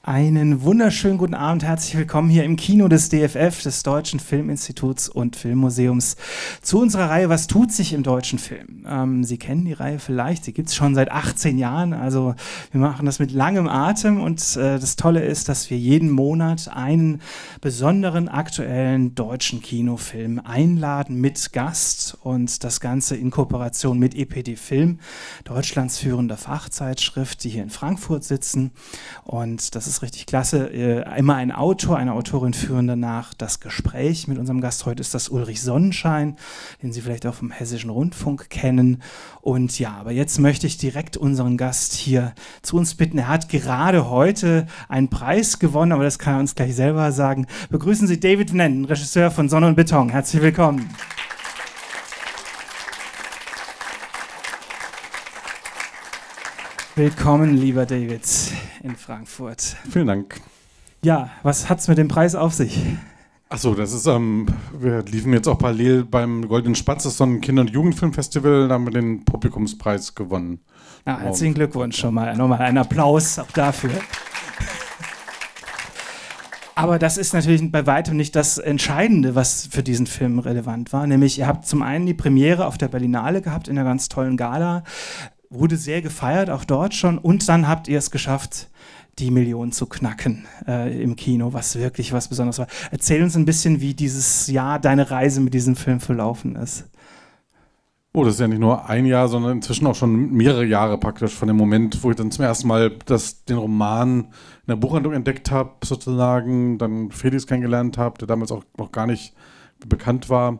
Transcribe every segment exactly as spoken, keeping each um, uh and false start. Einen wunderschönen guten Abend, herzlich willkommen hier im Kino des D F F, des Deutschen Filminstituts und Filmmuseums, zu unserer Reihe Was tut sich im deutschen Film? Ähm, Sie kennen die Reihe vielleicht, sie gibt es schon seit achtzehn Jahren, also wir machen das mit langem Atem und äh, das Tolle ist, dass wir jeden Monat einen besonderen aktuellen deutschen Kinofilm einladen mit Gast und das Ganze in Kooperation mit E P D Film, Deutschlands führender Fachzeitschrift, die hier in Frankfurt sitzen, und das ist richtig klasse. Äh, immer ein Autor, eine Autorin führen danach das Gespräch. Mit unserem Gast heute ist das Ulrich Sonnenschein, den Sie vielleicht auch vom Hessischen Rundfunk kennen. Und ja, aber jetzt möchte ich direkt unseren Gast hier zu uns bitten. Er hat gerade heute einen Preis gewonnen, aber das kann er uns gleich selber sagen. Begrüßen Sie David Wnendt, Regisseur von Sonne und Beton. Herzlich willkommen. Willkommen, lieber David, in Frankfurt. Vielen Dank. Ja, was hat es mit dem Preis auf sich? Achso, das ist, ähm, wir liefen jetzt auch parallel beim Goldenen Spatz, das ist so ein Kinder- und Jugendfilmfestival, da haben wir den Publikumspreis gewonnen. Ja, herzlichen Glückwunsch schon mal. Nochmal einen Applaus auch dafür. Aber das ist natürlich bei weitem nicht das Entscheidende, was für diesen Film relevant war. Nämlich, ihr habt zum einen die Premiere auf der Berlinale gehabt, in einer ganz tollen Gala. Wurde sehr gefeiert, auch dort schon. Und dann habt ihr es geschafft, die Million zu knacken äh, im Kino, was wirklich was Besonderes war. Erzähl uns ein bisschen, wie dieses Jahr deine Reise mit diesem Film verlaufen ist. Oh, das ist ja nicht nur ein Jahr, sondern inzwischen auch schon mehrere Jahre praktisch von dem Moment, wo ich dann zum ersten Mal das, den Roman in der Buchhandlung entdeckt habe, sozusagen, dann Felix kennengelernt habe, der damals auch noch gar nicht bekannt war.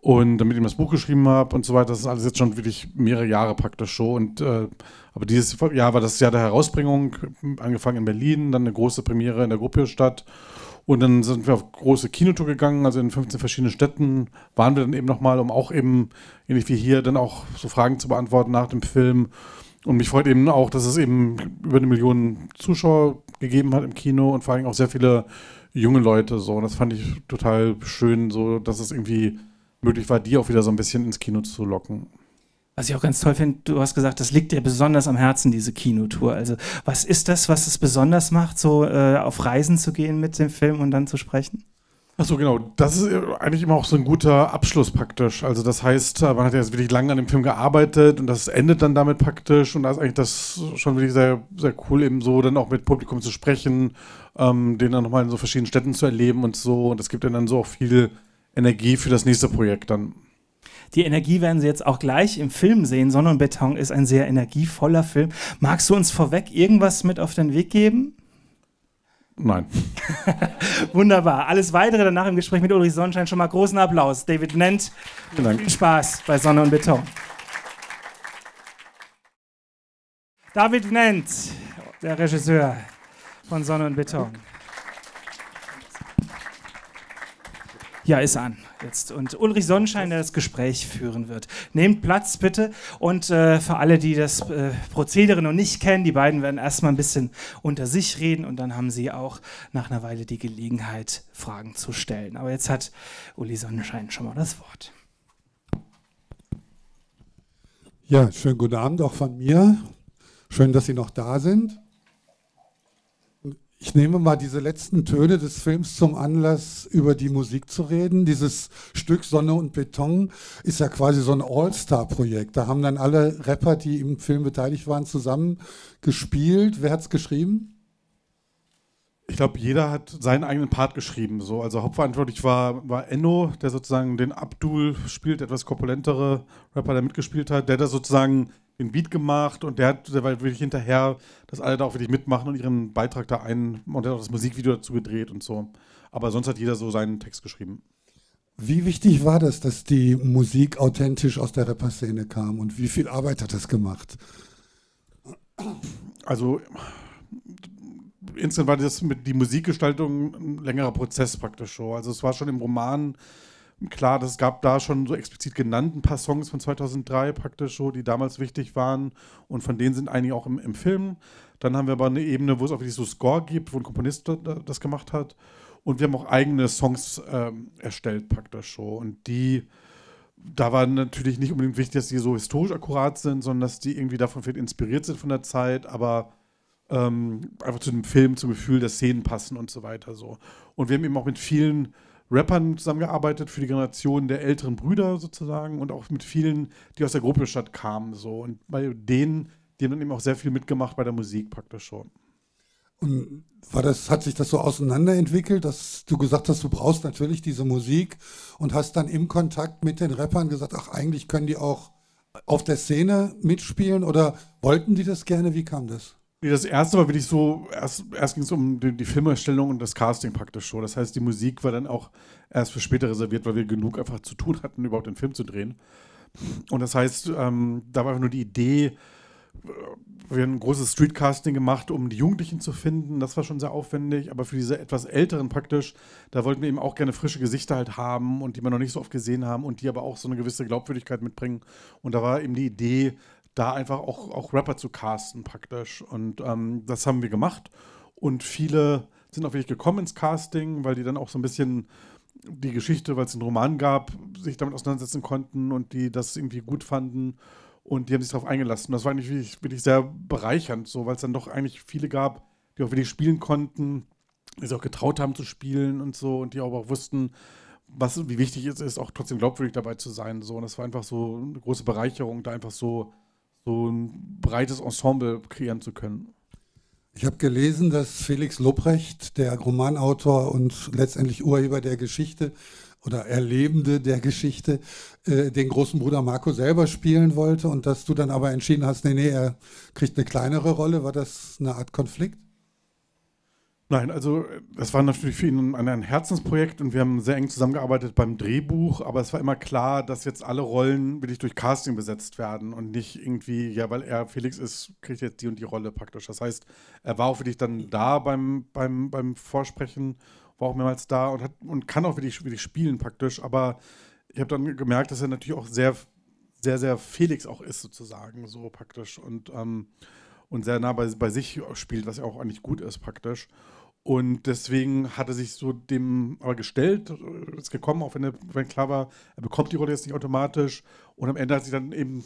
Und damit ich ihm das Buch geschrieben habe und so weiter, das ist alles jetzt schon wirklich mehrere Jahre praktisch schon. Und, äh, aber dieses Jahr war das Jahr der Herausbringung, angefangen in Berlin, dann eine große Premiere in der Gropiusstadt. Und dann sind wir auf große Kinotour gegangen, also in fünfzehn verschiedenen Städten waren wir dann eben nochmal, um auch eben, ähnlich wie hier, dann auch so Fragen zu beantworten nach dem Film. Und mich freut eben auch, dass es eben über eine Million Zuschauer gegeben hat im Kino und vor allem auch sehr viele junge Leute. So. Und das fand ich total schön, so, dass es irgendwie möglich war, die auch wieder so ein bisschen ins Kino zu locken. Was ich auch ganz toll finde, du hast gesagt, das liegt dir besonders am Herzen, diese Kinotour. Also was ist das, was es besonders macht, so äh, auf Reisen zu gehen mit dem Film und dann zu sprechen? Achso, genau. Das ist eigentlich immer auch so ein guter Abschluss praktisch. Also das heißt, man hat ja jetzt wirklich lange an dem Film gearbeitet und das endet dann damit praktisch. Und da ist eigentlich das schon wirklich sehr, sehr cool, eben so dann auch mit Publikum zu sprechen, ähm, den dann nochmal in so verschiedenen Städten zu erleben und so. Und das gibt dann so auch viel Energie für das nächste Projekt dann. Die Energie werden Sie jetzt auch gleich im Film sehen. Sonne und Beton ist ein sehr energievoller Film. Magst du uns vorweg irgendwas mit auf den Weg geben? Nein. Wunderbar. Alles Weitere danach im Gespräch mit Ulrich Sonnenschein. Schon mal großen Applaus. David Wnendt, viel Spaß bei Sonne und Beton. David Wnendt, der Regisseur von Sonne und Beton. Ja, ist an jetzt. Und Ulrich Sonnenschein, der das Gespräch führen wird. Nehmt Platz bitte. Und äh, für alle, die das äh, Prozedere noch nicht kennen, die beiden werden erstmal ein bisschen unter sich reden und dann haben sie auch nach einer Weile die Gelegenheit, Fragen zu stellen. Aber jetzt hat Uli Sonnenschein schon mal das Wort. Ja, schönen guten Abend auch von mir. Schön, dass Sie noch da sind. Ich nehme mal diese letzten Töne des Films zum Anlass, über die Musik zu reden. Dieses Stück Sonne und Beton ist ja quasi so ein All-Star-Projekt. Da haben dann alle Rapper, die im Film beteiligt waren, zusammen gespielt. Wer hat es geschrieben? Ich glaube, jeder hat seinen eigenen Part geschrieben. So. Also hauptverantwortlich war, war Enno, der sozusagen den Abdul spielt, etwas korpulentere Rapper, der mitgespielt hat, der da sozusagen den Beat gemacht und der hat, der war wirklich hinterher, dass alle da auch wirklich mitmachen und ihren Beitrag da ein, und der hat auch das Musikvideo dazu gedreht und so. Aber sonst hat jeder so seinen Text geschrieben. Wie wichtig war das, dass die Musik authentisch aus der Rapper-Szene kam und wie viel Arbeit hat das gemacht? Also insgesamt war das mit die Musikgestaltung ein längerer Prozess praktisch schon. Also es war schon im Roman klar, das gab da schon so explizit genannt ein paar Songs von zweitausenddrei praktisch so, die damals wichtig waren und von denen sind einige auch im, im Film. Dann haben wir aber eine Ebene, wo es auch wirklich so Score gibt, wo ein Komponist das gemacht hat und wir haben auch eigene Songs ähm, erstellt praktisch so und die, da war natürlich nicht unbedingt wichtig, dass die so historisch akkurat sind, sondern dass die irgendwie davon vielleicht inspiriert sind von der Zeit, aber ähm, einfach zu dem Film, zum Gefühl der Szenen passen und so weiter. So. Und wir haben eben auch mit vielen Rappern zusammengearbeitet für die Generation der älteren Brüder sozusagen und auch mit vielen, die aus der Gropiusstadt kamen. So. Und bei denen, die haben dann eben auch sehr viel mitgemacht bei der Musik praktisch schon. Und war das, hat sich das so auseinanderentwickelt, dass du gesagt hast, du brauchst natürlich diese Musik und hast dann im Kontakt mit den Rappern gesagt, ach, eigentlich können die auch auf der Szene mitspielen oder wollten die das gerne? Wie kam das? Das erste war wirklich so, erst, erst ging es um die, die Filmerstellung und das Casting praktisch schon. Das heißt, die Musik war dann auch erst für später reserviert, weil wir genug einfach zu tun hatten, überhaupt den Film zu drehen. Und das heißt, ähm, da war einfach nur die Idee, wir haben ein großes Streetcasting gemacht, um die Jugendlichen zu finden. Das war schon sehr aufwendig, aber für diese etwas Älteren praktisch, da wollten wir eben auch gerne frische Gesichter halt haben und die man noch nicht so oft gesehen haben und die aber auch so eine gewisse Glaubwürdigkeit mitbringen. Und da war eben die Idee, da einfach auch, auch Rapper zu casten praktisch. Und ähm, das haben wir gemacht. Und viele sind auch wirklich gekommen ins Casting, weil die dann auch so ein bisschen die Geschichte, weil es einen Roman gab, sich damit auseinandersetzen konnten und die das irgendwie gut fanden. Und die haben sich darauf eingelassen. Das war eigentlich wirklich, wirklich sehr bereichernd, so, weil es dann doch eigentlich viele gab, die auch wirklich spielen konnten, die sich auch getraut haben zu spielen und so und die aber auch wussten, was, wie wichtig es ist, auch trotzdem glaubwürdig dabei zu sein. So. Und das war einfach so eine große Bereicherung, da einfach so, so ein breites Ensemble kreieren zu können. Ich habe gelesen, dass Felix Lobrecht, der Romanautor und letztendlich Urheber der Geschichte, oder Erlebende der Geschichte, äh, den großen Bruder Marco selber spielen wollte und dass du dann aber entschieden hast, nee, nee, er kriegt eine kleinere Rolle. War das eine Art Konflikt? Nein, also das war natürlich für ihn ein, ein Herzensprojekt und wir haben sehr eng zusammengearbeitet beim Drehbuch, aber es war immer klar, dass jetzt alle Rollen wirklich durch Casting besetzt werden und nicht irgendwie, ja, weil er Felix ist, kriegt jetzt die und die Rolle praktisch. Das heißt, er war auch wirklich dann da beim, beim, beim Vorsprechen, war auch mehrmals da und, hat, und kann auch wirklich, wirklich spielen praktisch, aber ich habe dann gemerkt, dass er natürlich auch sehr, sehr, sehr Felix auch ist sozusagen, so praktisch und, ähm, und sehr nah bei, bei sich spielt, was ja auch eigentlich gut ist praktisch und deswegen hat er sich so dem aber gestellt, ist gekommen, auch wenn, er, wenn klar war, er bekommt die Rolle jetzt nicht automatisch und am Ende hat sich dann eben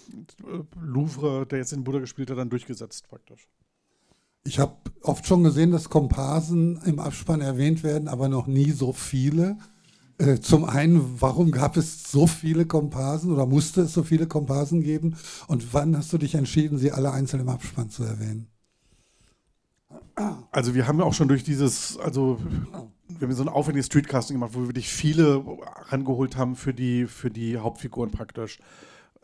Louvre, der jetzt in Buddha gespielt hat, dann durchgesetzt praktisch. Ich habe oft schon gesehen, dass Komparsen im Abspann erwähnt werden, aber noch nie so viele. Äh, zum einen, warum gab es so viele Komparsen oder musste es so viele Komparsen geben? Und wann hast du dich entschieden, sie alle einzeln im Abspann zu erwähnen? Also wir haben ja auch schon durch dieses, also wir haben so ein aufwendiges Streetcasting gemacht, wo wir wirklich viele rangeholt haben für die, für die Hauptfiguren praktisch.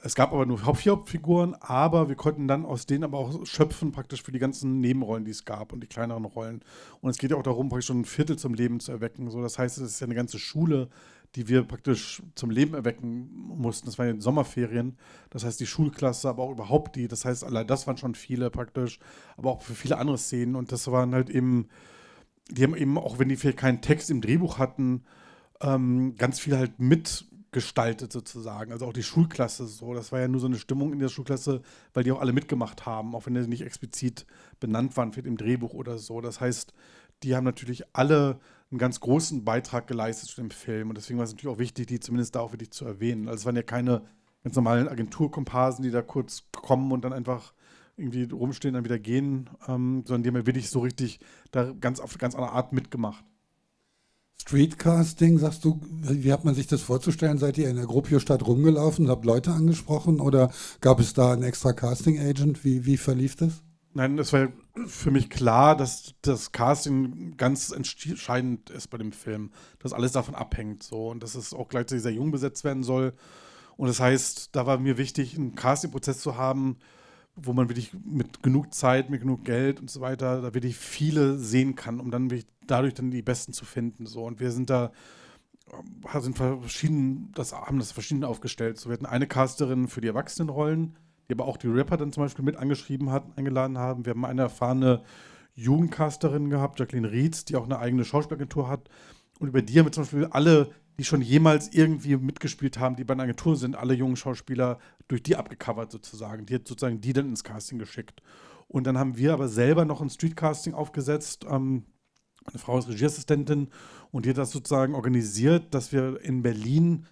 Es gab aber nur vier Hauptfiguren, aber wir konnten dann aus denen aber auch schöpfen praktisch für die ganzen Nebenrollen, die es gab und die kleineren Rollen. Und es geht ja auch darum, praktisch schon ein Viertel zum Leben zu erwecken. So, das heißt, es ist ja eine ganze Schule, die wir praktisch zum Leben erwecken mussten. Das waren ja die Sommerferien, das heißt die Schulklasse, aber auch überhaupt die. Das heißt, allein das waren schon viele praktisch, aber auch für viele andere Szenen. Und das waren halt eben, die haben eben, auch wenn die vielleicht keinen Text im Drehbuch hatten, ähm, ganz viel halt mit gestaltet sozusagen, also auch die Schulklasse so, das war ja nur so eine Stimmung in der Schulklasse, weil die auch alle mitgemacht haben, auch wenn die nicht explizit benannt waren, vielleicht im Drehbuch oder so, das heißt, die haben natürlich alle einen ganz großen Beitrag geleistet zu dem Film und deswegen war es natürlich auch wichtig, die zumindest da auch wirklich zu erwähnen, also es waren ja keine ganz normalen Agenturkomparsen, die da kurz kommen und dann einfach irgendwie rumstehen, dann wieder gehen, ähm, sondern die haben ja wirklich so richtig da ganz auf ganz andere Art mitgemacht. Streetcasting, sagst du, wie hat man sich das vorzustellen? Seid ihr in der Gropiusstadt rumgelaufen und habt Leute angesprochen oder gab es da einen extra Casting-Agent? Wie, wie verlief das? Nein, es war für mich klar, dass das Casting ganz entscheidend ist bei dem Film, dass alles davon abhängt so und dass es auch gleichzeitig sehr jung besetzt werden soll. Und das heißt, da war mir wichtig, einen Casting-Prozess zu haben, wo man wirklich mit genug Zeit, mit genug Geld und so weiter, da wirklich viele sehen kann, um dann dadurch dann die Besten zu finden. So. Und wir sind da, sind verschieden, das, haben das verschieden aufgestellt. So, wir hatten eine Casterin für die Erwachsenenrollen, die aber auch die Rapper dann zum Beispiel mit angeschrieben hat, eingeladen haben. Wir haben eine erfahrene Jugendcasterin gehabt, Jacqueline Rietz, die auch eine eigene Schauspielagentur hat. Und über die haben wir zum Beispiel alle, die schon jemals irgendwie mitgespielt haben, die bei einer Agentur sind, alle jungen Schauspieler durch die abgecovert sozusagen. Die hat sozusagen die dann ins Casting geschickt. Und dann haben wir aber selber noch ein Streetcasting aufgesetzt. Ähm, eine Frau ist Regieassistentin und die hat das sozusagen organisiert, dass wir in Berlin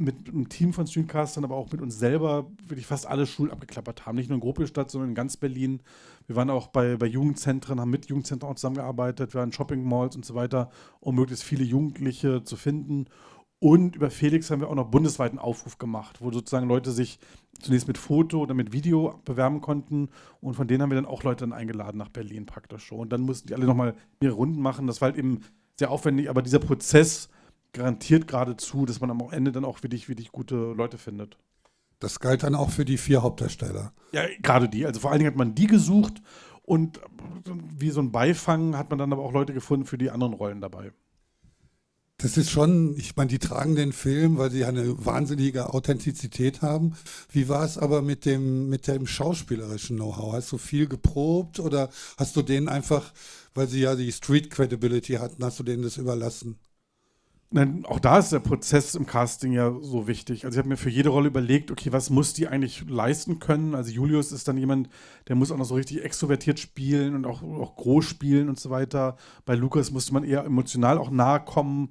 mit einem Team von Streamcastern, aber auch mit uns selber wirklich fast alle Schulen abgeklappert haben. Nicht nur in Gropiusstadt, sondern in ganz Berlin. Wir waren auch bei, bei Jugendzentren, haben mit Jugendzentren auch zusammengearbeitet, wir waren in Shopping-Malls und so weiter, um möglichst viele Jugendliche zu finden. Und über Felix haben wir auch noch bundesweit einen Aufruf gemacht, wo sozusagen Leute sich zunächst mit Foto oder mit Video bewerben konnten. Und von denen haben wir dann auch Leute dann eingeladen nach Berlin praktisch schon. Und dann mussten die alle nochmal ihre Runden machen. Das war halt eben sehr aufwendig, aber dieser Prozess garantiert geradezu, dass man am Ende dann auch wirklich, wirklich gute Leute findet. Das galt dann auch für die vier Hauptdarsteller. Ja, gerade die. Also vor allen Dingen hat man die gesucht und wie so ein Beifang hat man dann aber auch Leute gefunden für die anderen Rollen dabei. Das ist schon, ich meine, die tragen den Film, weil sie eine wahnsinnige Authentizität haben. Wie war es aber mit dem, mit dem schauspielerischen Know-how? Hast du viel geprobt oder hast du denen einfach, weil sie ja die Street-Credibility hatten, hast du denen das überlassen? Nein, auch da ist der Prozess im Casting ja so wichtig. Also ich habe mir für jede Rolle überlegt, okay, was muss die eigentlich leisten können? Also Julius ist dann jemand, der muss auch noch so richtig extrovertiert spielen und auch, auch groß spielen und so weiter. Bei Lukas musste man eher emotional auch nahe kommen.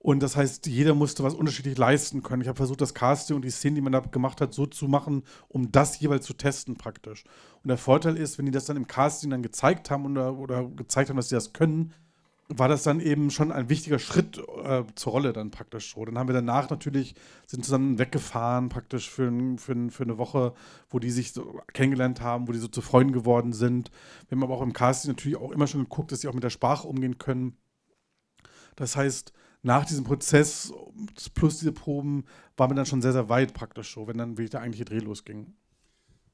Und das heißt, jeder musste was unterschiedlich leisten können. Ich habe versucht, das Casting und die Szenen, die man da gemacht hat, so zu machen, um das jeweils zu testen praktisch. Und der Vorteil ist, wenn die das dann im Casting dann gezeigt haben oder, oder gezeigt haben, dass sie das können, war das dann eben schon ein wichtiger Schritt äh, zur Rolle dann praktisch so. Dann haben wir danach natürlich, sind zusammen weggefahren praktisch für, für, für eine Woche, wo die sich so kennengelernt haben, wo die so zu Freunden geworden sind. Wir haben aber auch im Casting natürlich auch immer schon geguckt, dass sie auch mit der Sprache umgehen können. Das heißt, nach diesem Prozess plus diese Proben waren wir dann schon sehr, sehr weit praktisch so, wenn dann wirklich der eigentliche Dreh losging.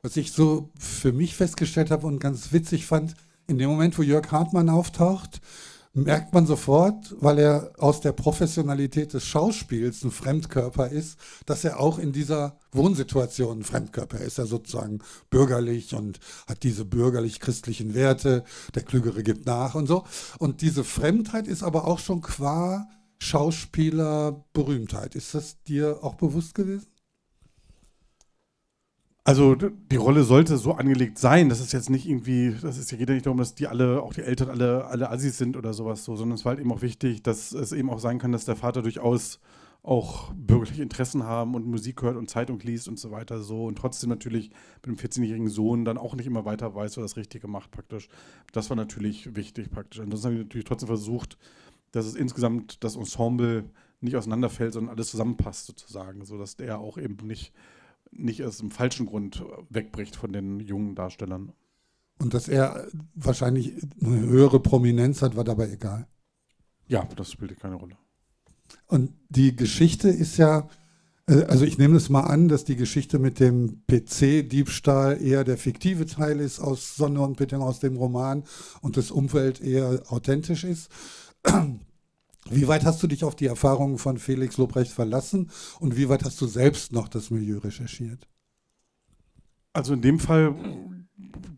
Was ich so für mich festgestellt habe und ganz witzig fand, in dem Moment, wo Jörg Hartmann auftaucht, merkt man sofort, weil er aus der Professionalität des Schauspiels ein Fremdkörper ist, dass er auch in dieser Wohnsituation ein Fremdkörper ist. Er ist sozusagen bürgerlich und hat diese bürgerlich-christlichen Werte, der Klügere gibt nach und so. Und diese Fremdheit ist aber auch schon qua Schauspieler-Berühmtheit. Ist das dir auch bewusst gewesen? Also die Rolle sollte so angelegt sein, das ist jetzt nicht irgendwie, das ist, geht ja nicht darum, dass die alle, auch die Eltern alle, alle Assis sind oder sowas so, sondern es war halt eben auch wichtig, dass es eben auch sein kann, dass der Vater durchaus auch bürgerliche Interessen haben und Musik hört und Zeitung liest und so weiter so und trotzdem natürlich mit dem vierzehnjährigen Sohn dann auch nicht immer weiter weiß, was das Richtige macht praktisch. Das war natürlich wichtig praktisch. Ansonsten haben wir natürlich trotzdem versucht, dass es insgesamt das Ensemble nicht auseinanderfällt, sondern alles zusammenpasst sozusagen, sodass der auch eben nicht nicht aus dem falschen Grund wegbricht von den jungen Darstellern. Und dass er wahrscheinlich eine höhere Prominenz hat, war dabei egal. Ja, das spielte keine Rolle. Und die Geschichte ist ja, also ich nehme es mal an, dass die Geschichte mit dem P C-Diebstahl eher der fiktive Teil ist aus Sonne und Beton, aus dem Roman und das Umfeld eher authentisch ist. Wie weit hast du dich auf die Erfahrungen von Felix Lobrecht verlassen und wie weit hast du selbst noch das Milieu recherchiert? Also in dem Fall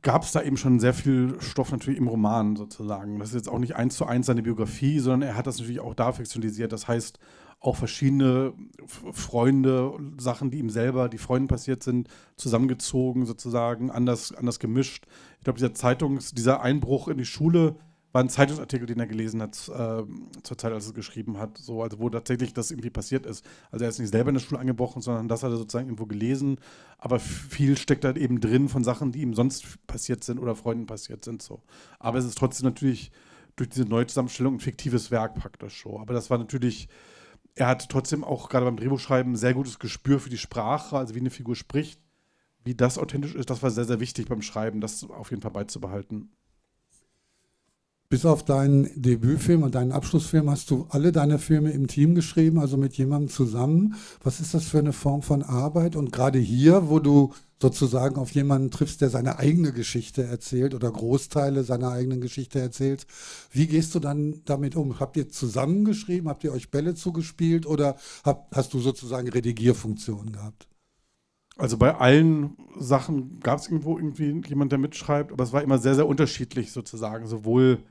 gab es da eben schon sehr viel Stoff natürlich im Roman sozusagen. Das ist jetzt auch nicht eins zu eins seine Biografie, sondern er hat das natürlich auch da fiktionalisiert. Das heißt, auch verschiedene Freunde, Sachen, die ihm selber, die Freunden passiert sind, zusammengezogen sozusagen, anders, anders gemischt. Ich glaube, dieser Zeitungs-, dieser Einbruch in die Schule war ein Zeitungsartikel, den er gelesen hat, äh, zur Zeit, als er es geschrieben hat, so, also wo tatsächlich das irgendwie passiert ist. Also er ist nicht selber in der Schule eingebrochen, sondern das hat er sozusagen irgendwo gelesen, aber viel steckt halt eben drin von Sachen, die ihm sonst passiert sind oder Freunden passiert sind. So. Aber es ist trotzdem natürlich durch diese Neuzusammenstellung ein fiktives Werk praktisch so. Aber das war natürlich, er hat trotzdem auch gerade beim Drehbuchschreiben ein sehr gutes Gespür für die Sprache, also wie eine Figur spricht, wie das authentisch ist, das war sehr, sehr wichtig beim Schreiben, das auf jeden Fall beizubehalten. Bis auf deinen Debütfilm und deinen Abschlussfilm hast du alle deine Filme im Team geschrieben, also mit jemandem zusammen. Was ist das für eine Form von Arbeit? Und gerade hier, wo du sozusagen auf jemanden triffst, der seine eigene Geschichte erzählt oder Großteile seiner eigenen Geschichte erzählt, wie gehst du dann damit um? Habt ihr zusammengeschrieben? Habt ihr euch Bälle zugespielt? Oder hast du sozusagen Redigierfunktionen gehabt? Also bei allen Sachen gab es irgendwo irgendwie jemand, der mitschreibt, aber es war immer sehr, sehr unterschiedlich sozusagen, sowohl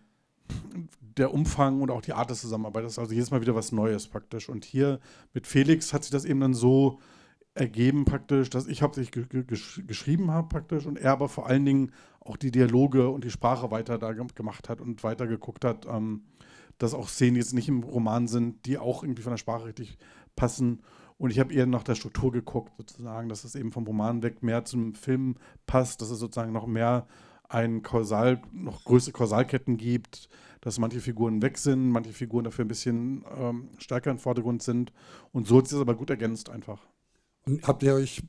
der Umfang und auch die Art des Zusammenarbeits, das ist also jedes Mal wieder was Neues praktisch. Und hier mit Felix hat sich das eben dann so ergeben praktisch, dass ich hauptsächlich ge ge geschrieben habe praktisch und er aber vor allen Dingen auch die Dialoge und die Sprache weiter da gemacht hat und weiter geguckt hat, ähm, dass auch Szenen, die jetzt nicht im Roman sind, die auch irgendwie von der Sprache richtig passen. Und ich habe eher nach der Struktur geguckt, sozusagen, dass es eben vom Roman weg mehr zum Film passt, dass es sozusagen noch mehr ein Kausal, noch größere Kausalketten gibt, dass manche Figuren weg sind, manche Figuren dafür ein bisschen ähm, stärker im Vordergrund sind. Und so hat sich das aber gut ergänzt einfach. Und habt ihr euch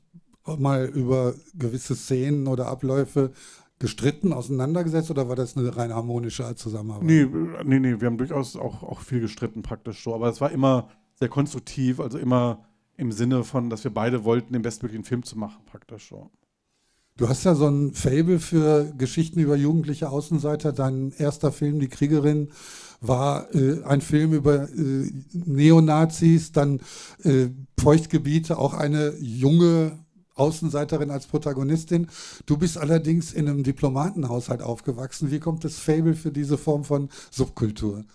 mal über gewisse Szenen oder Abläufe gestritten, auseinandergesetzt, oder war das eine rein harmonische Zusammenarbeit? Nee, nee, nee, wir haben durchaus auch, auch viel gestritten praktisch so, aber es war immer sehr konstruktiv, also immer im Sinne von, dass wir beide wollten, den bestmöglichen Film zu machen praktisch so. Du hast ja so ein Faible für Geschichten über jugendliche Außenseiter. Dein erster Film, Die Kriegerin, war äh, ein Film über äh, Neonazis, dann äh, Feuchtgebiete, auch eine junge Außenseiterin als Protagonistin. Du bist allerdings in einem Diplomatenhaushalt aufgewachsen. Wie kommt das Faible für diese Form von Subkultur?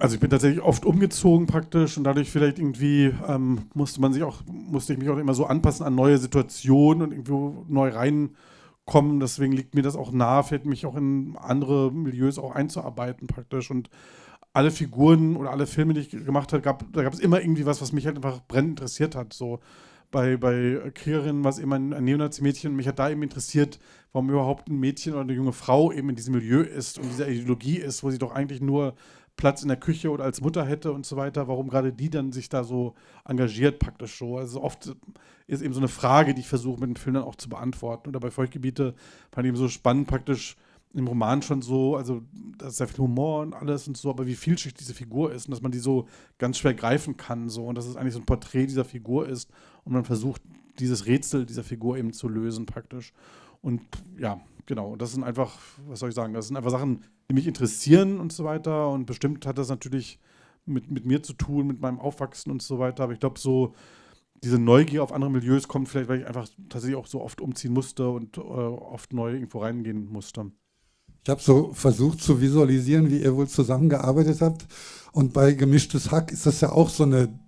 Also ich bin tatsächlich oft umgezogen praktisch und dadurch vielleicht irgendwie ähm, musste man sich auch, musste ich mich auch immer so anpassen an neue Situationen und irgendwo neu reinkommen. Deswegen liegt mir das auch nahe, fällt mich auch in andere Milieus auch einzuarbeiten praktisch. Und alle Figuren oder alle Filme, die ich gemacht habe, gab, da gab es immer irgendwie was, was mich halt einfach brennend interessiert hat. So bei, bei Kriegerinnen war es immer ein Neonazi-Mädchen und mich hat da eben interessiert, warum überhaupt ein Mädchen oder eine junge Frau eben in diesem Milieu ist und dieser Ideologie ist, wo sie doch eigentlich nur Platz in der Küche oder als Mutter hätte und so weiter, warum gerade die dann sich da so engagiert praktisch so. Also oft ist eben so eine Frage, die ich versuche mit dem Film dann auch zu beantworten. Oder bei Feuchtgebiete fand ich eben so spannend praktisch im Roman schon so, also da ist sehr viel Humor und alles und so, aber wie vielschichtig diese Figur ist und dass man die so ganz schwer greifen kann so und dass es eigentlich so ein Porträt dieser Figur ist und man versucht, dieses Rätsel dieser Figur eben zu lösen praktisch. Und ja, genau, das sind einfach, was soll ich sagen, das sind einfach Sachen, die mich interessieren und so weiter und bestimmt hat das natürlich mit, mit mir zu tun, mit meinem Aufwachsen und so weiter, aber ich glaube so, diese Neugier auf andere Milieus kommt vielleicht, weil ich einfach tatsächlich auch so oft umziehen musste und äh, oft neu irgendwo reingehen musste. Ich habe so versucht zu visualisieren, wie ihr wohl zusammengearbeitet habt und bei Gemischtes Hack ist das ja auch so eine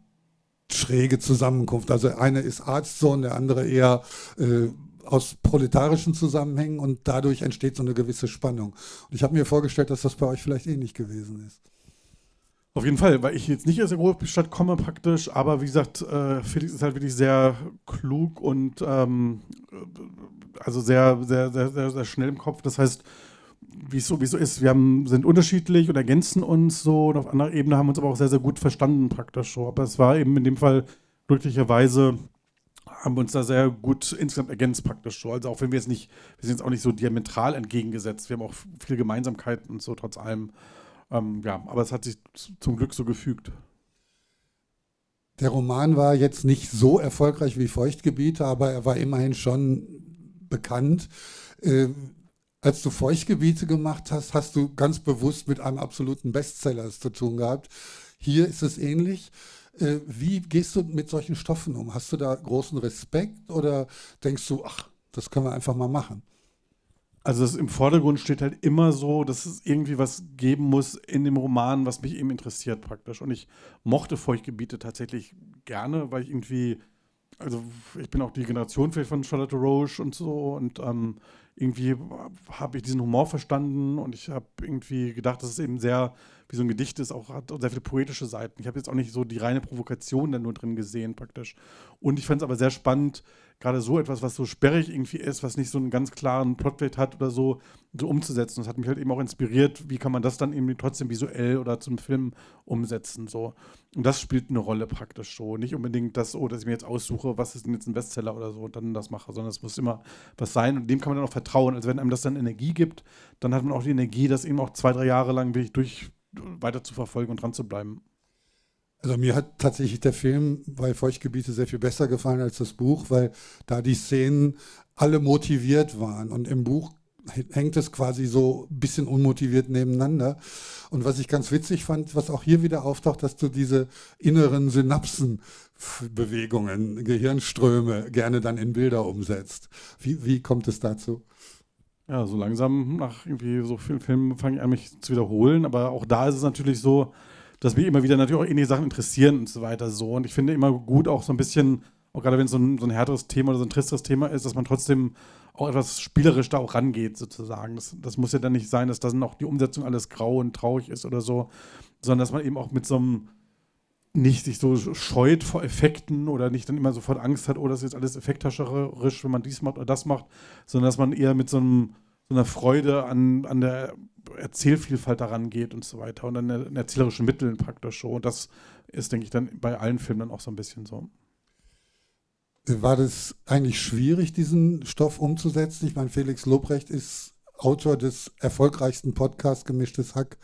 schräge Zusammenkunft, also eine ist Arztsohn, der andere eher äh, aus proletarischen Zusammenhängen und dadurch entsteht so eine gewisse Spannung. Und ich habe mir vorgestellt, dass das bei euch vielleicht ähnlich gewesen ist. Auf jeden Fall, weil ich jetzt nicht aus der Gropiusstadt komme praktisch, aber wie gesagt, äh, Felix ist halt wirklich sehr klug und ähm, also sehr, sehr, sehr, sehr, sehr schnell im Kopf. Das heißt, wie es so ist, wir haben, sind unterschiedlich und ergänzen uns so und auf anderer Ebene haben uns aber auch sehr, sehr gut verstanden praktisch so. Aber es war eben in dem Fall glücklicherweise, haben wir uns da sehr gut insgesamt ergänzt praktisch so. Also auch wenn wir jetzt nicht, wir sind jetzt auch nicht so diametral entgegengesetzt, wir haben auch viele Gemeinsamkeiten und so trotz allem. Ähm, ja, aber es hat sich zum Glück so gefügt. Der Roman war jetzt nicht so erfolgreich wie Feuchtgebiete, aber er war immerhin schon bekannt. Äh, als du Feuchtgebiete gemacht hast, hast du ganz bewusst mit einem absoluten Bestseller zu tun gehabt. Hier ist es ähnlich. Wie gehst du mit solchen Stoffen um? Hast du da großen Respekt oder denkst du, ach, das können wir einfach mal machen? Also das im Vordergrund steht halt immer so, dass es irgendwie was geben muss in dem Roman, was mich eben interessiert praktisch. Und ich mochte Feuchtgebiete tatsächlich gerne, weil ich irgendwie, also ich bin auch die Generation vielleicht von Charlotte Roche und so und ähm, irgendwie habe ich diesen Humor verstanden und ich habe irgendwie gedacht, dass es eben sehr wie so ein Gedicht ist, auch hat sehr viele poetische Seiten. Ich habe jetzt auch nicht so die reine Provokation da nur drin gesehen praktisch. Und ich fand es aber sehr spannend, gerade so etwas, was so sperrig irgendwie ist, was nicht so einen ganz klaren Plotweg hat oder so, so umzusetzen. Das hat mich halt eben auch inspiriert, wie kann man das dann eben trotzdem visuell oder zum Film umsetzen. So. Und das spielt eine Rolle praktisch so. Nicht unbedingt das, oh, dass ich mir jetzt aussuche, was ist denn jetzt ein Bestseller oder so und dann das mache, sondern es muss immer was sein und dem kann man dann auch vertrauen. Also wenn einem das dann Energie gibt, dann hat man auch die Energie, das eben auch zwei, drei Jahre lang wirklich durch weiter zu verfolgen und dran zu bleiben. Also mir hat tatsächlich der Film bei Feuchtgebiete sehr viel besser gefallen als das Buch, weil da die Szenen alle motiviert waren und im Buch hängt es quasi so ein bisschen unmotiviert nebeneinander. Und was ich ganz witzig fand, was auch hier wieder auftaucht, dass du diese inneren Synapsenbewegungen, Gehirnströme gerne dann in Bilder umsetzt. Wie, wie kommt es dazu? Ja, so langsam nach irgendwie so vielen Filmen fange ich an, mich zu wiederholen, aber auch da ist es natürlich so, dass mich immer wieder natürlich auch ähnliche Sachen interessieren und so weiter so. Und ich finde immer gut auch so ein bisschen, auch gerade wenn es so ein, so ein härteres Thema oder so ein tristeres Thema ist, dass man trotzdem auch etwas spielerisch da auch rangeht sozusagen. Das, das muss ja dann nicht sein, dass dann auch die Umsetzung alles grau und traurig ist oder so, sondern dass man eben auch mit so einem nicht sich so scheut vor Effekten oder nicht dann immer sofort Angst hat, oh, das ist jetzt alles effekthascherisch, wenn man dies macht oder das macht, sondern dass man eher mit so, einem, so einer Freude an, an der Erzählvielfalt daran geht und so weiter und an, an erzählerischen Mitteln praktisch schon. Und das ist, denke ich, dann bei allen Filmen dann auch so ein bisschen so. War das eigentlich schwierig, diesen Stoff umzusetzen? Ich meine, Felix Lobrecht ist Autor des erfolgreichsten Podcasts Gemischtes Hack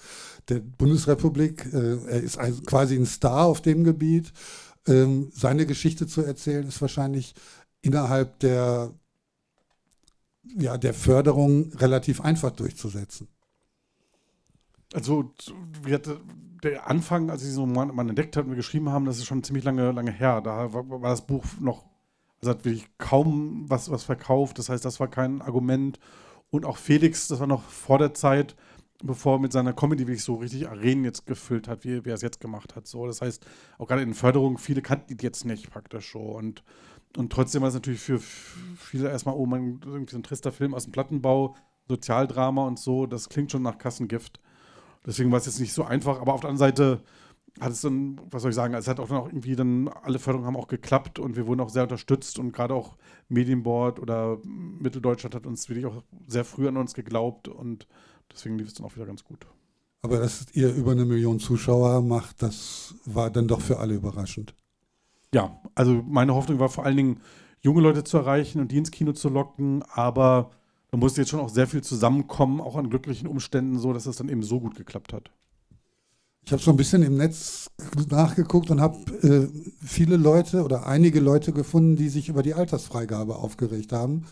der Bundesrepublik. Er ist quasi ein Star auf dem Gebiet. Seine Geschichte zu erzählen ist wahrscheinlich innerhalb der, ja, der Förderung relativ einfach durchzusetzen. Also der Anfang, als ich diesen Roman entdeckt habe und wir geschrieben haben, das ist schon ziemlich lange, lange her. Da war das Buch noch, also hat wirklich kaum was, was verkauft. Das heißt, das war kein Argument. Und auch Felix, das war noch vor der Zeit, bevor er mit seiner Comedy wirklich so richtig Arenen jetzt gefüllt hat, wie, wie er es jetzt gemacht hat. So, das heißt, auch gerade in Förderung, viele kannten die jetzt nicht praktisch schon. Und, und trotzdem war es natürlich für viele erstmal, oh, man, irgendwie so ein trister Film aus dem Plattenbau, Sozialdrama und so, das klingt schon nach Kassengift. Deswegen war es jetzt nicht so einfach, aber auf der anderen Seite hat es dann, was soll ich sagen, es hat auch dann auch irgendwie dann, alle Förderungen haben auch geklappt und wir wurden auch sehr unterstützt und gerade auch Medienboard oder Mitteldeutschland hat uns wirklich auch sehr früh an uns geglaubt und deswegen lief es dann auch wieder ganz gut. Aber dass ihr über eine Million Zuschauer macht, das war dann doch für alle überraschend. Ja, also meine Hoffnung war vor allen Dingen, junge Leute zu erreichen und die ins Kino zu locken, aber da musste jetzt schon auch sehr viel zusammenkommen, auch an glücklichen Umständen, so dass das dann eben so gut geklappt hat. Ich habe schon ein bisschen im Netz nachgeguckt und habe äh, viele Leute oder einige Leute gefunden, die sich über die Altersfreigabe aufgeregt haben,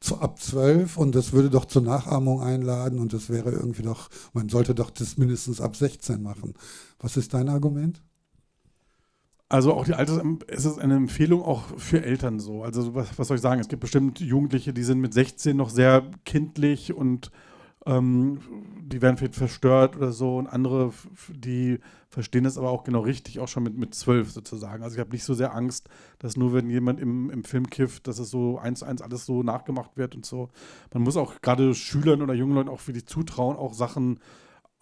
zu, ab zwölf und das würde doch zur Nachahmung einladen und das wäre irgendwie doch, man sollte doch das mindestens ab sechzehn machen. Was ist dein Argument? Also auch die Alters, es ist eine Empfehlung auch für Eltern so. Also was, was soll ich sagen, es gibt bestimmt Jugendliche, die sind mit sechzehn noch sehr kindlich und ähm, die werden vielleicht verstört oder so und andere, die verstehen das aber auch genau richtig, auch schon mit, mit zwölf sozusagen. Also ich habe nicht so sehr Angst, dass nur wenn jemand im, im Film kifft, dass es so eins zu eins alles so nachgemacht wird und so. Man muss auch gerade Schülern oder jungen Leuten auch wirklich zutrauen, auch Sachen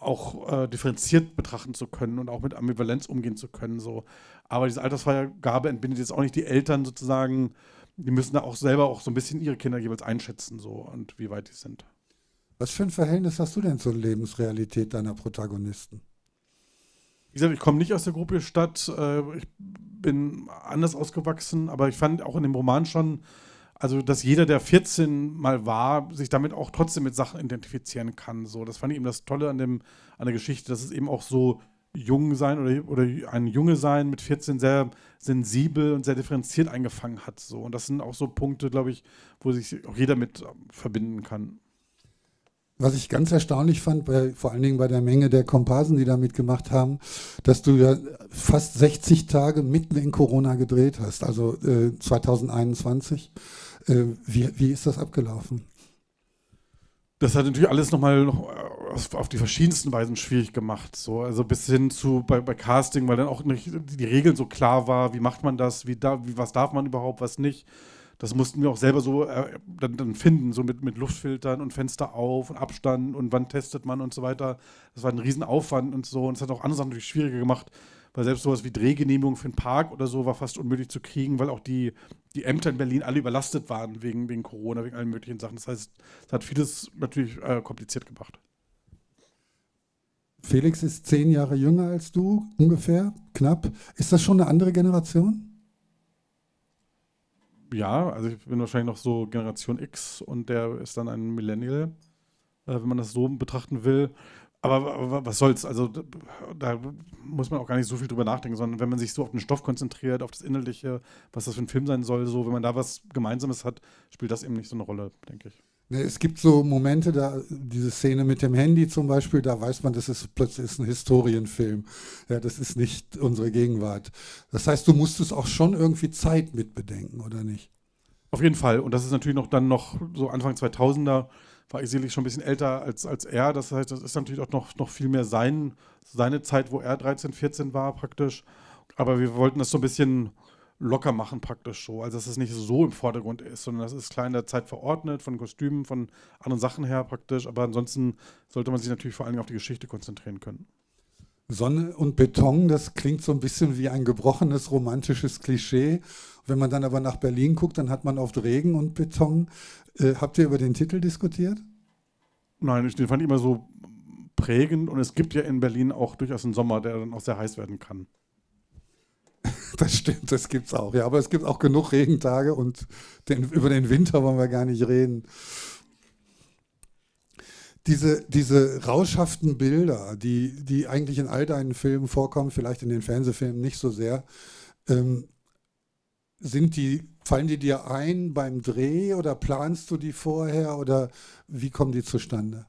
auch äh, differenziert betrachten zu können und auch mit Ambivalenz umgehen zu können. So. Aber diese Altersfreigabe entbindet jetzt auch nicht die Eltern sozusagen. Die müssen da auch selber auch so ein bisschen ihre Kinder jeweils einschätzen so und wie weit die sind. Was für ein Verhältnis hast du denn zur Lebensrealität deiner Protagonisten? Wie gesagt, ich komme nicht aus der Gropiusstadt. Äh, ich bin anders ausgewachsen, aber ich fand auch in dem Roman schon, also, dass jeder, der vierzehn mal war, sich damit auch trotzdem mit Sachen identifizieren kann. So, das fand ich eben das Tolle an, dem, an der Geschichte, dass es eben auch so jung sein oder, oder ein Junge sein mit vierzehn sehr sensibel und sehr differenziert eingefangen hat. So. Und das sind auch so Punkte, glaube ich, wo sich auch jeder mit verbinden kann. Was ich ganz erstaunlich fand, bei, vor allen Dingen bei der Menge der Komparsen, die da mitgemacht haben, dass du ja fast sechzig Tage mitten in Corona gedreht hast, also äh, zweitausendeinundzwanzig. Äh, wie, wie ist das abgelaufen? Das hat natürlich alles nochmal noch auf die verschiedensten Weisen schwierig gemacht. So. Also bis hin zu bei, bei Casting, weil dann auch nicht die Regeln so klar war, wie macht man das, wie da, wie, was darf man überhaupt, was nicht. Das mussten wir auch selber so äh, dann, dann finden, so mit, mit Luftfiltern und Fenster auf und Abstand und wann testet man und so weiter. Das war ein Riesenaufwand und so. Und es hat auch andere Sachen natürlich schwieriger gemacht, weil selbst sowas wie Drehgenehmigung für einen Park oder so war fast unmöglich zu kriegen, weil auch die, die Ämter in Berlin alle überlastet waren wegen, wegen Corona, wegen allen möglichen Sachen. Das heißt, es hat vieles natürlich äh, kompliziert gemacht. Felix ist zehn Jahre jünger als du, ungefähr, knapp. Ist das schon eine andere Generation? Ja, also ich bin wahrscheinlich noch so Generation X und der ist dann ein Millennial, äh, wenn man das so betrachten will. Aber, aber was soll's, also da, da muss man auch gar nicht so viel drüber nachdenken, sondern wenn man sich so auf den Stoff konzentriert, auf das Inhaltliche, was das für ein Film sein soll, so, wenn man da was Gemeinsames hat, spielt das eben nicht so eine Rolle, denke ich. Es gibt so Momente, da diese Szene mit dem Handy zum Beispiel, da weiß man, das ist plötzlich ist ein Historienfilm. Ja, das ist nicht unsere Gegenwart. Das heißt, du musstest auch schon irgendwie Zeit mitbedenken, oder nicht? Auf jeden Fall. Und das ist natürlich noch dann noch so Anfang zweitausender, war ich sicherlich schon ein bisschen älter als, als er. Das heißt, das ist natürlich auch noch, noch viel mehr sein, seine Zeit, wo er dreizehn, vierzehn war praktisch. Aber wir wollten das so ein bisschen locker machen praktisch so, also dass es nicht so im Vordergrund ist, sondern das ist klar in der Zeit verordnet, von Kostümen, von anderen Sachen her praktisch, aber ansonsten sollte man sich natürlich vor allem auf die Geschichte konzentrieren können. Sonne und Beton, das klingt so ein bisschen wie ein gebrochenes romantisches Klischee. Wenn man dann aber nach Berlin guckt, dann hat man oft Regen und Beton. Äh, habt ihr über den Titel diskutiert? Nein, ich den fand immer so prägend. Und es gibt ja in Berlin auch durchaus einen Sommer, der dann auch sehr heiß werden kann. Das stimmt, das gibt es auch. Ja, aber es gibt auch genug Regentage und den, über den Winter wollen wir gar nicht reden. Diese, diese rauschhaften Bilder, die, die eigentlich in all deinen Filmen vorkommen, vielleicht in den Fernsehfilmen nicht so sehr, ähm, sind die, fallen die dir ein beim Dreh oder planst du die vorher oder wie kommen die zustande?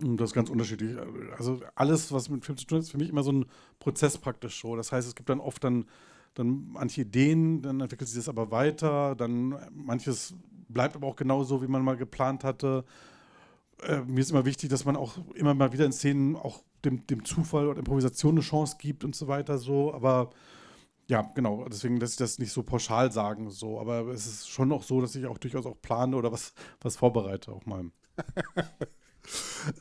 Das ist ganz unterschiedlich. Also alles, was mit Film zu tun hat, ist für mich immer so ein Prozess praktisch so. Das heißt, es gibt dann oft dann, dann manche Ideen, dann entwickelt sich das aber weiter, dann manches bleibt aber auch genauso, wie man mal geplant hatte. Äh, mir ist immer wichtig, dass man auch immer mal wieder in Szenen auch dem, dem Zufall oder Improvisation eine Chance gibt und so weiter so, aber ja, genau, deswegen lässt sich das nicht so pauschal sagen so, aber es ist schon auch so, dass ich auch durchaus auch plane oder was, was vorbereite auch mal.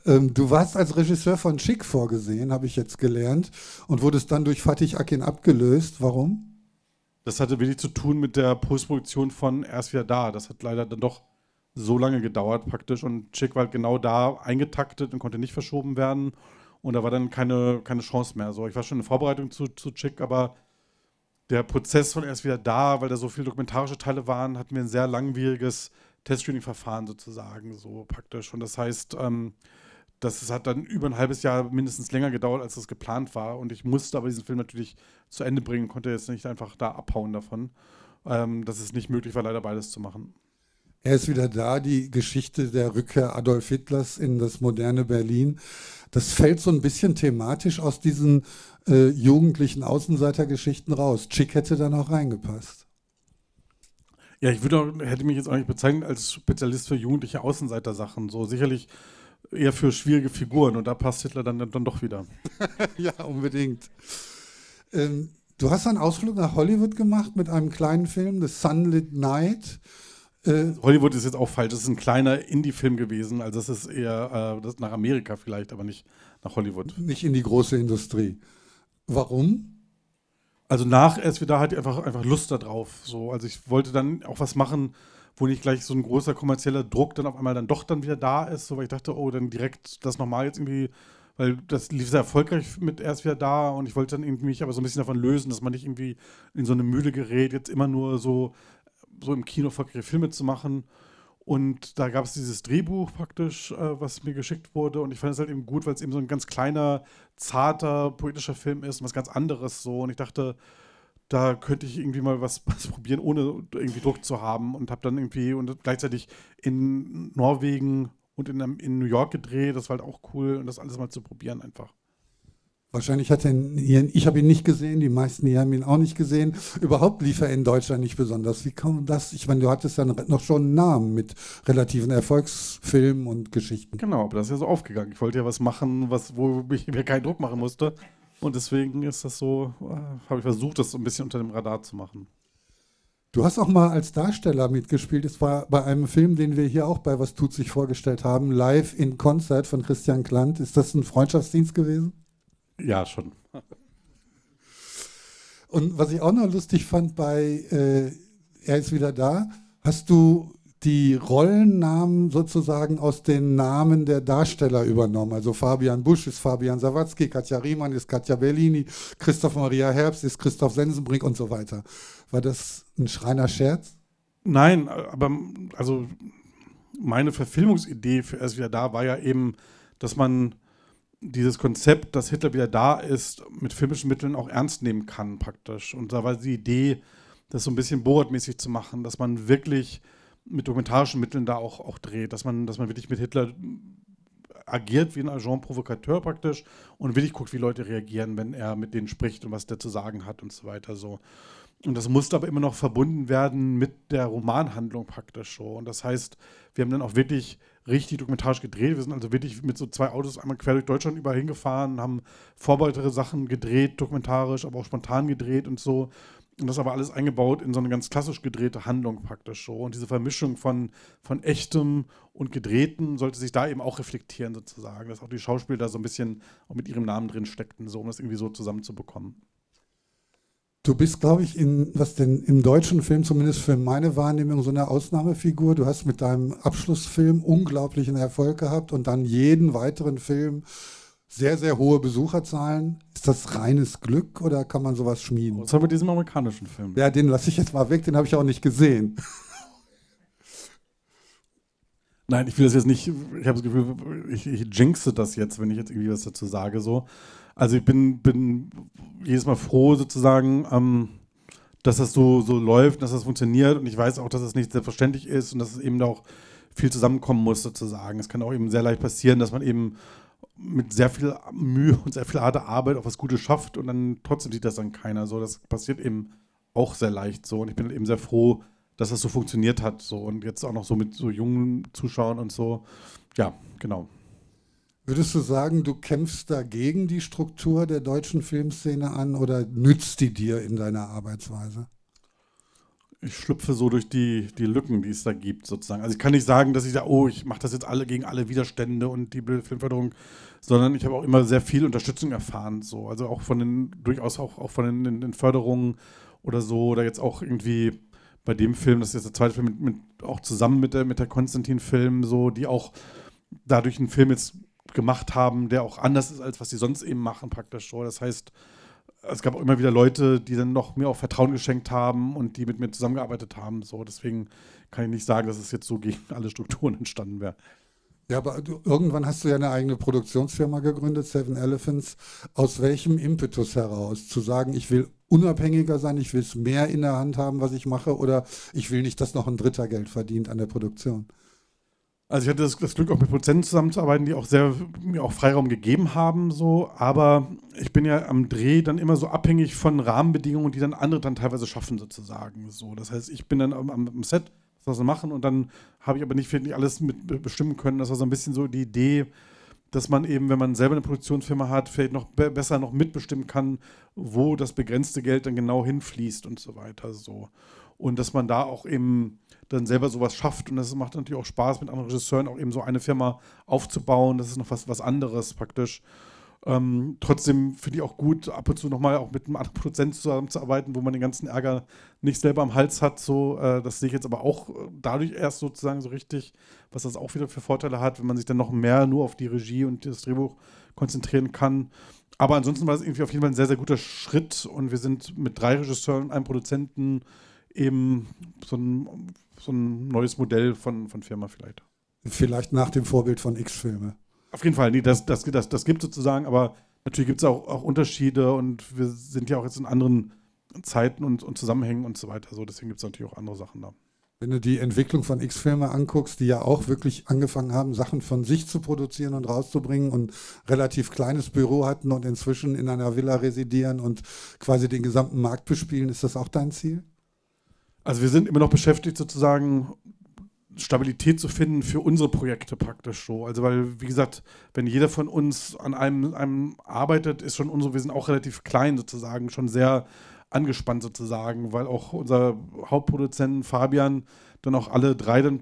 ähm, du warst als Regisseur von Chic vorgesehen, habe ich jetzt gelernt, und wurdest dann durch Fatih Akin abgelöst. Warum? Das hatte wenig zu tun mit der Postproduktion von Er ist wieder da. Das hat leider dann doch so lange gedauert praktisch und Chic war halt genau da eingetaktet und konnte nicht verschoben werden und da war dann keine, keine Chance mehr. So, ich war schon in Vorbereitung zu, zu Chic, aber der Prozess von Er ist wieder da, weil da so viele dokumentarische Teile waren, hatten wir ein sehr langwieriges Teststreaming-Verfahren sozusagen so praktisch und das heißt, ähm, das hat dann über ein halbes Jahr mindestens länger gedauert, als das geplant war und ich musste aber diesen Film natürlich zu Ende bringen, konnte jetzt nicht einfach da abhauen davon. Ähm, das ist nicht möglich, war leider beides zu machen. Er ist wieder da, die Geschichte der Rückkehr Adolf Hitlers in das moderne Berlin. Das fällt so ein bisschen thematisch aus diesen äh, jugendlichen Außenseitergeschichten raus. Chic hätte da noch reingepasst. Ja, ich würde auch, hätte mich jetzt auch nicht bezeichnet als Spezialist für jugendliche Außenseitersachen. So sicherlich eher für schwierige Figuren. Und da passt Hitler dann, dann doch wieder. Ja, unbedingt. Ähm, du hast einen Ausflug nach Hollywood gemacht mit einem kleinen Film, The Sunlit Night. Hollywood ist jetzt auch falsch, das ist ein kleiner Indie-Film gewesen, also das ist eher äh, das ist nach Amerika vielleicht, aber nicht nach Hollywood. Nicht in die große Industrie. Warum? Also nach erst wieder hatte ich einfach, einfach Lust darauf. So. Also ich wollte dann auch was machen, wo nicht gleich so ein großer kommerzieller Druck dann auf einmal dann doch dann wieder da ist, so, weil ich dachte, oh, dann direkt das nochmal jetzt irgendwie, weil das lief sehr erfolgreich mit Erst wieder da und ich wollte dann irgendwie mich aber so ein bisschen davon lösen, dass man nicht irgendwie in so eine Mühle gerät, jetzt immer nur so so im Kino verkehrte Filme zu machen. Und da gab es dieses Drehbuch praktisch, äh, was mir geschickt wurde. Und ich fand es halt eben gut, weil es eben so ein ganz kleiner, zarter, poetischer Film ist und was ganz anderes so. Und ich dachte, da könnte ich irgendwie mal was, was probieren, ohne irgendwie Druck zu haben. Und habe dann irgendwie und gleichzeitig in Norwegen und in, in New York gedreht. Das war halt auch cool. Und das alles mal zu probieren einfach. Wahrscheinlich hat er ihn, ich habe ihn nicht gesehen, die meisten hier haben ihn auch nicht gesehen. Überhaupt lief er in Deutschland nicht besonders. Wie kommt das? Ich meine, du hattest ja noch schon einen Namen mit relativen Erfolgsfilmen und Geschichten. Genau, aber das ist ja so aufgegangen. Ich wollte ja was machen, was, wo ich mir keinen Druck machen musste. Und deswegen ist das so, äh, habe ich versucht, das so ein bisschen unter dem Radar zu machen. Du hast auch mal als Darsteller mitgespielt. Es war bei einem Film, den wir hier auch bei Was tut sich vorgestellt haben, Live in Konzert von Christian Klant. Ist das ein Freundschaftsdienst gewesen? Ja, schon. Und was ich auch noch lustig fand bei äh, Er ist wieder da, hast du die Rollennamen sozusagen aus den Namen der Darsteller übernommen. Also Fabian Busch ist Fabian Sawatzki, Katja Riemann ist Katja Bellini, Christoph Maria Herbst ist Christoph Sensenbrink und so weiter. War das ein schreiner Scherz? Nein, aber also meine Verfilmungsidee für Er ist wieder da war ja eben, dass man dieses Konzept, dass Hitler wieder da ist, mit filmischen Mitteln auch ernst nehmen kann praktisch. Und da war die Idee, das so ein bisschen Borat-mäßig zu machen, dass man wirklich mit dokumentarischen Mitteln da auch, auch dreht, dass man, dass man wirklich mit Hitler agiert wie ein Agent Provocateur praktisch und wirklich guckt, wie Leute reagieren, wenn er mit denen spricht und was der zu sagen hat und so weiter. So. Und das musste aber immer noch verbunden werden mit der Romanhandlung praktisch so. Und das heißt, wir haben dann auch wirklich richtig dokumentarisch gedreht. Wir sind also wirklich mit so zwei Autos einmal quer durch Deutschland überall hingefahren, haben vorbereitete Sachen gedreht, dokumentarisch, aber auch spontan gedreht und so. Und das ist aber alles eingebaut in so eine ganz klassisch gedrehte Handlung praktisch so. Und diese Vermischung von, von Echtem und Gedrehtem sollte sich da eben auch reflektieren sozusagen, dass auch die Schauspieler da so ein bisschen auch mit ihrem Namen drin steckten, so, um das irgendwie so zusammenzubekommen. Du bist, glaube ich, in, was denn im deutschen Film, zumindest für meine Wahrnehmung, so eine Ausnahmefigur. Du hast mit deinem Abschlussfilm unglaublichen Erfolg gehabt und dann jeden weiteren Film sehr, sehr hohe Besucherzahlen. Ist das reines Glück oder kann man sowas schmieden? Was haben wir mit diesem amerikanischen Film? Ja, den lasse ich jetzt mal weg, den habe ich auch nicht gesehen. Nein, ich will das jetzt nicht, ich habe das Gefühl, ich, ich jinxe das jetzt, wenn ich jetzt irgendwie was dazu sage. So. Also ich bin, bin jedes Mal froh sozusagen, ähm, dass das so, so läuft, dass das funktioniert, und ich weiß auch, dass das nicht selbstverständlich ist und dass es eben da auch viel zusammenkommen muss sozusagen. Es kann auch eben sehr leicht passieren, dass man eben mit sehr viel Mühe und sehr viel harter Arbeit auch was Gutes schafft und dann trotzdem sieht das dann keiner. So, das passiert eben auch sehr leicht so, und ich bin eben sehr froh, dass das so funktioniert hat so, und jetzt auch noch so mit so jungen Zuschauern und so. Ja, genau. Würdest du sagen, du kämpfst dagegen die Struktur der deutschen Filmszene an oder nützt die dir in deiner Arbeitsweise? Ich schlüpfe so durch die, die Lücken, die es da gibt, sozusagen. Also ich kann nicht sagen, dass ich da, oh, ich mache das jetzt alle gegen alle Widerstände und die Filmförderung, sondern ich habe auch immer sehr viel Unterstützung erfahren, so. Also auch von den, durchaus auch, auch von den, den, den Förderungen oder so, oder jetzt auch irgendwie bei dem Film, das ist jetzt der zweite Film, mit, mit, auch zusammen mit der, mit der Konstantin-Film, so, die auch dadurch einen Film jetzt gemacht haben, der auch anders ist, als was sie sonst eben machen, praktisch so. Das heißt, es gab auch immer wieder Leute, die dann noch mir auch Vertrauen geschenkt haben und die mit mir zusammengearbeitet haben. So, deswegen kann ich nicht sagen, dass es jetzt so gegen alle Strukturen entstanden wäre. Ja, aber du, irgendwann hast du ja eine eigene Produktionsfirma gegründet, Seven Elephants. Aus welchem Impetus heraus? Zu sagen, ich will unabhängiger sein, ich will es mehr in der Hand haben, was ich mache, oder ich will nicht, dass noch ein Dritter Geld verdient an der Produktion? Also ich hatte das, das Glück, auch mit Produzenten zusammenzuarbeiten, die auch sehr, mir auch Freiraum gegeben haben, so. Aber ich bin ja am Dreh dann immer so abhängig von Rahmenbedingungen, die dann andere dann teilweise schaffen, sozusagen. So. Das heißt, ich bin dann am, am Set, was wir machen, und dann habe ich aber nicht wirklich alles mit bestimmen können. Das war so ein bisschen so die Idee, dass man eben, wenn man selber eine Produktionsfirma hat, vielleicht noch be- besser noch mitbestimmen kann, wo das begrenzte Geld dann genau hinfließt und so weiter, so. Und dass man da auch eben dann selber sowas schafft. Und das macht natürlich auch Spaß, mit anderen Regisseuren auch eben so eine Firma aufzubauen. Das ist noch was, was anderes praktisch. Ähm, trotzdem finde ich auch gut, ab und zu nochmal auch mit einem anderen Produzenten zusammenzuarbeiten, wo man den ganzen Ärger nicht selber am Hals hat. So, äh, das sehe ich jetzt aber auch dadurch erst sozusagen so richtig, was das auch wieder für Vorteile hat, wenn man sich dann noch mehr nur auf die Regie und das Drehbuch konzentrieren kann. Aber ansonsten war es irgendwie auf jeden Fall ein sehr, sehr guter Schritt. Und wir sind mit drei Regisseuren und einem Produzenten eben so ein, so ein neues Modell von, von Firma vielleicht. Vielleicht nach dem Vorbild von X-Filme. Auf jeden Fall, nee, das, das, das, das gibt es sozusagen, aber natürlich gibt es auch, auch Unterschiede, und wir sind ja auch jetzt in anderen Zeiten und, und Zusammenhängen und so weiter. So, deswegen gibt es natürlich auch andere Sachen da. Wenn du die Entwicklung von X-Filme anguckst, die ja auch wirklich angefangen haben, Sachen von sich zu produzieren und rauszubringen und relativ kleines Büro hatten und inzwischen in einer Villa residieren und quasi den gesamten Markt bespielen, ist das auch dein Ziel? Also wir sind immer noch beschäftigt, sozusagen Stabilität zu finden für unsere Projekte praktisch so. Also weil, wie gesagt, wenn jeder von uns an einem, einem arbeitet, ist schon unsere, wir sind auch relativ klein sozusagen, schon sehr angespannt sozusagen, weil auch unser Hauptproduzent Fabian dann auch alle drei dann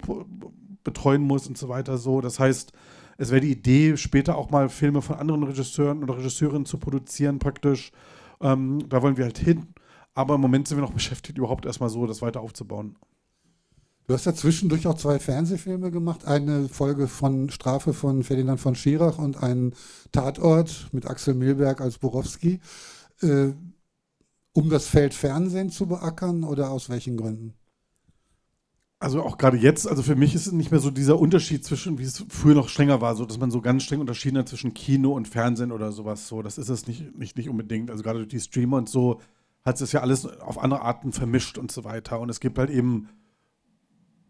betreuen muss und so weiter so. Das heißt, es wäre die Idee, später auch mal Filme von anderen Regisseuren oder Regisseurinnen zu produzieren praktisch. Ähm, da wollen wir halt hin. Aber im Moment sind wir noch beschäftigt, überhaupt erstmal so das weiter aufzubauen. Du hast ja zwischendurch auch zwei Fernsehfilme gemacht. Eine Folge von Strafe von Ferdinand von Schirach und einen Tatort mit Axel Milberg als Borowski. Äh, um das Feld Fernsehen zu beackern oder aus welchen Gründen? Also auch gerade jetzt, also für mich ist nicht mehr so dieser Unterschied zwischen, wie es früher noch strenger war, so dass man so ganz streng unterschieden hat zwischen Kino und Fernsehen oder sowas. So, das ist es nicht, nicht, nicht unbedingt. Also gerade durch die Streamer und so hat es ja alles auf andere Arten vermischt und so weiter. Und es gibt halt eben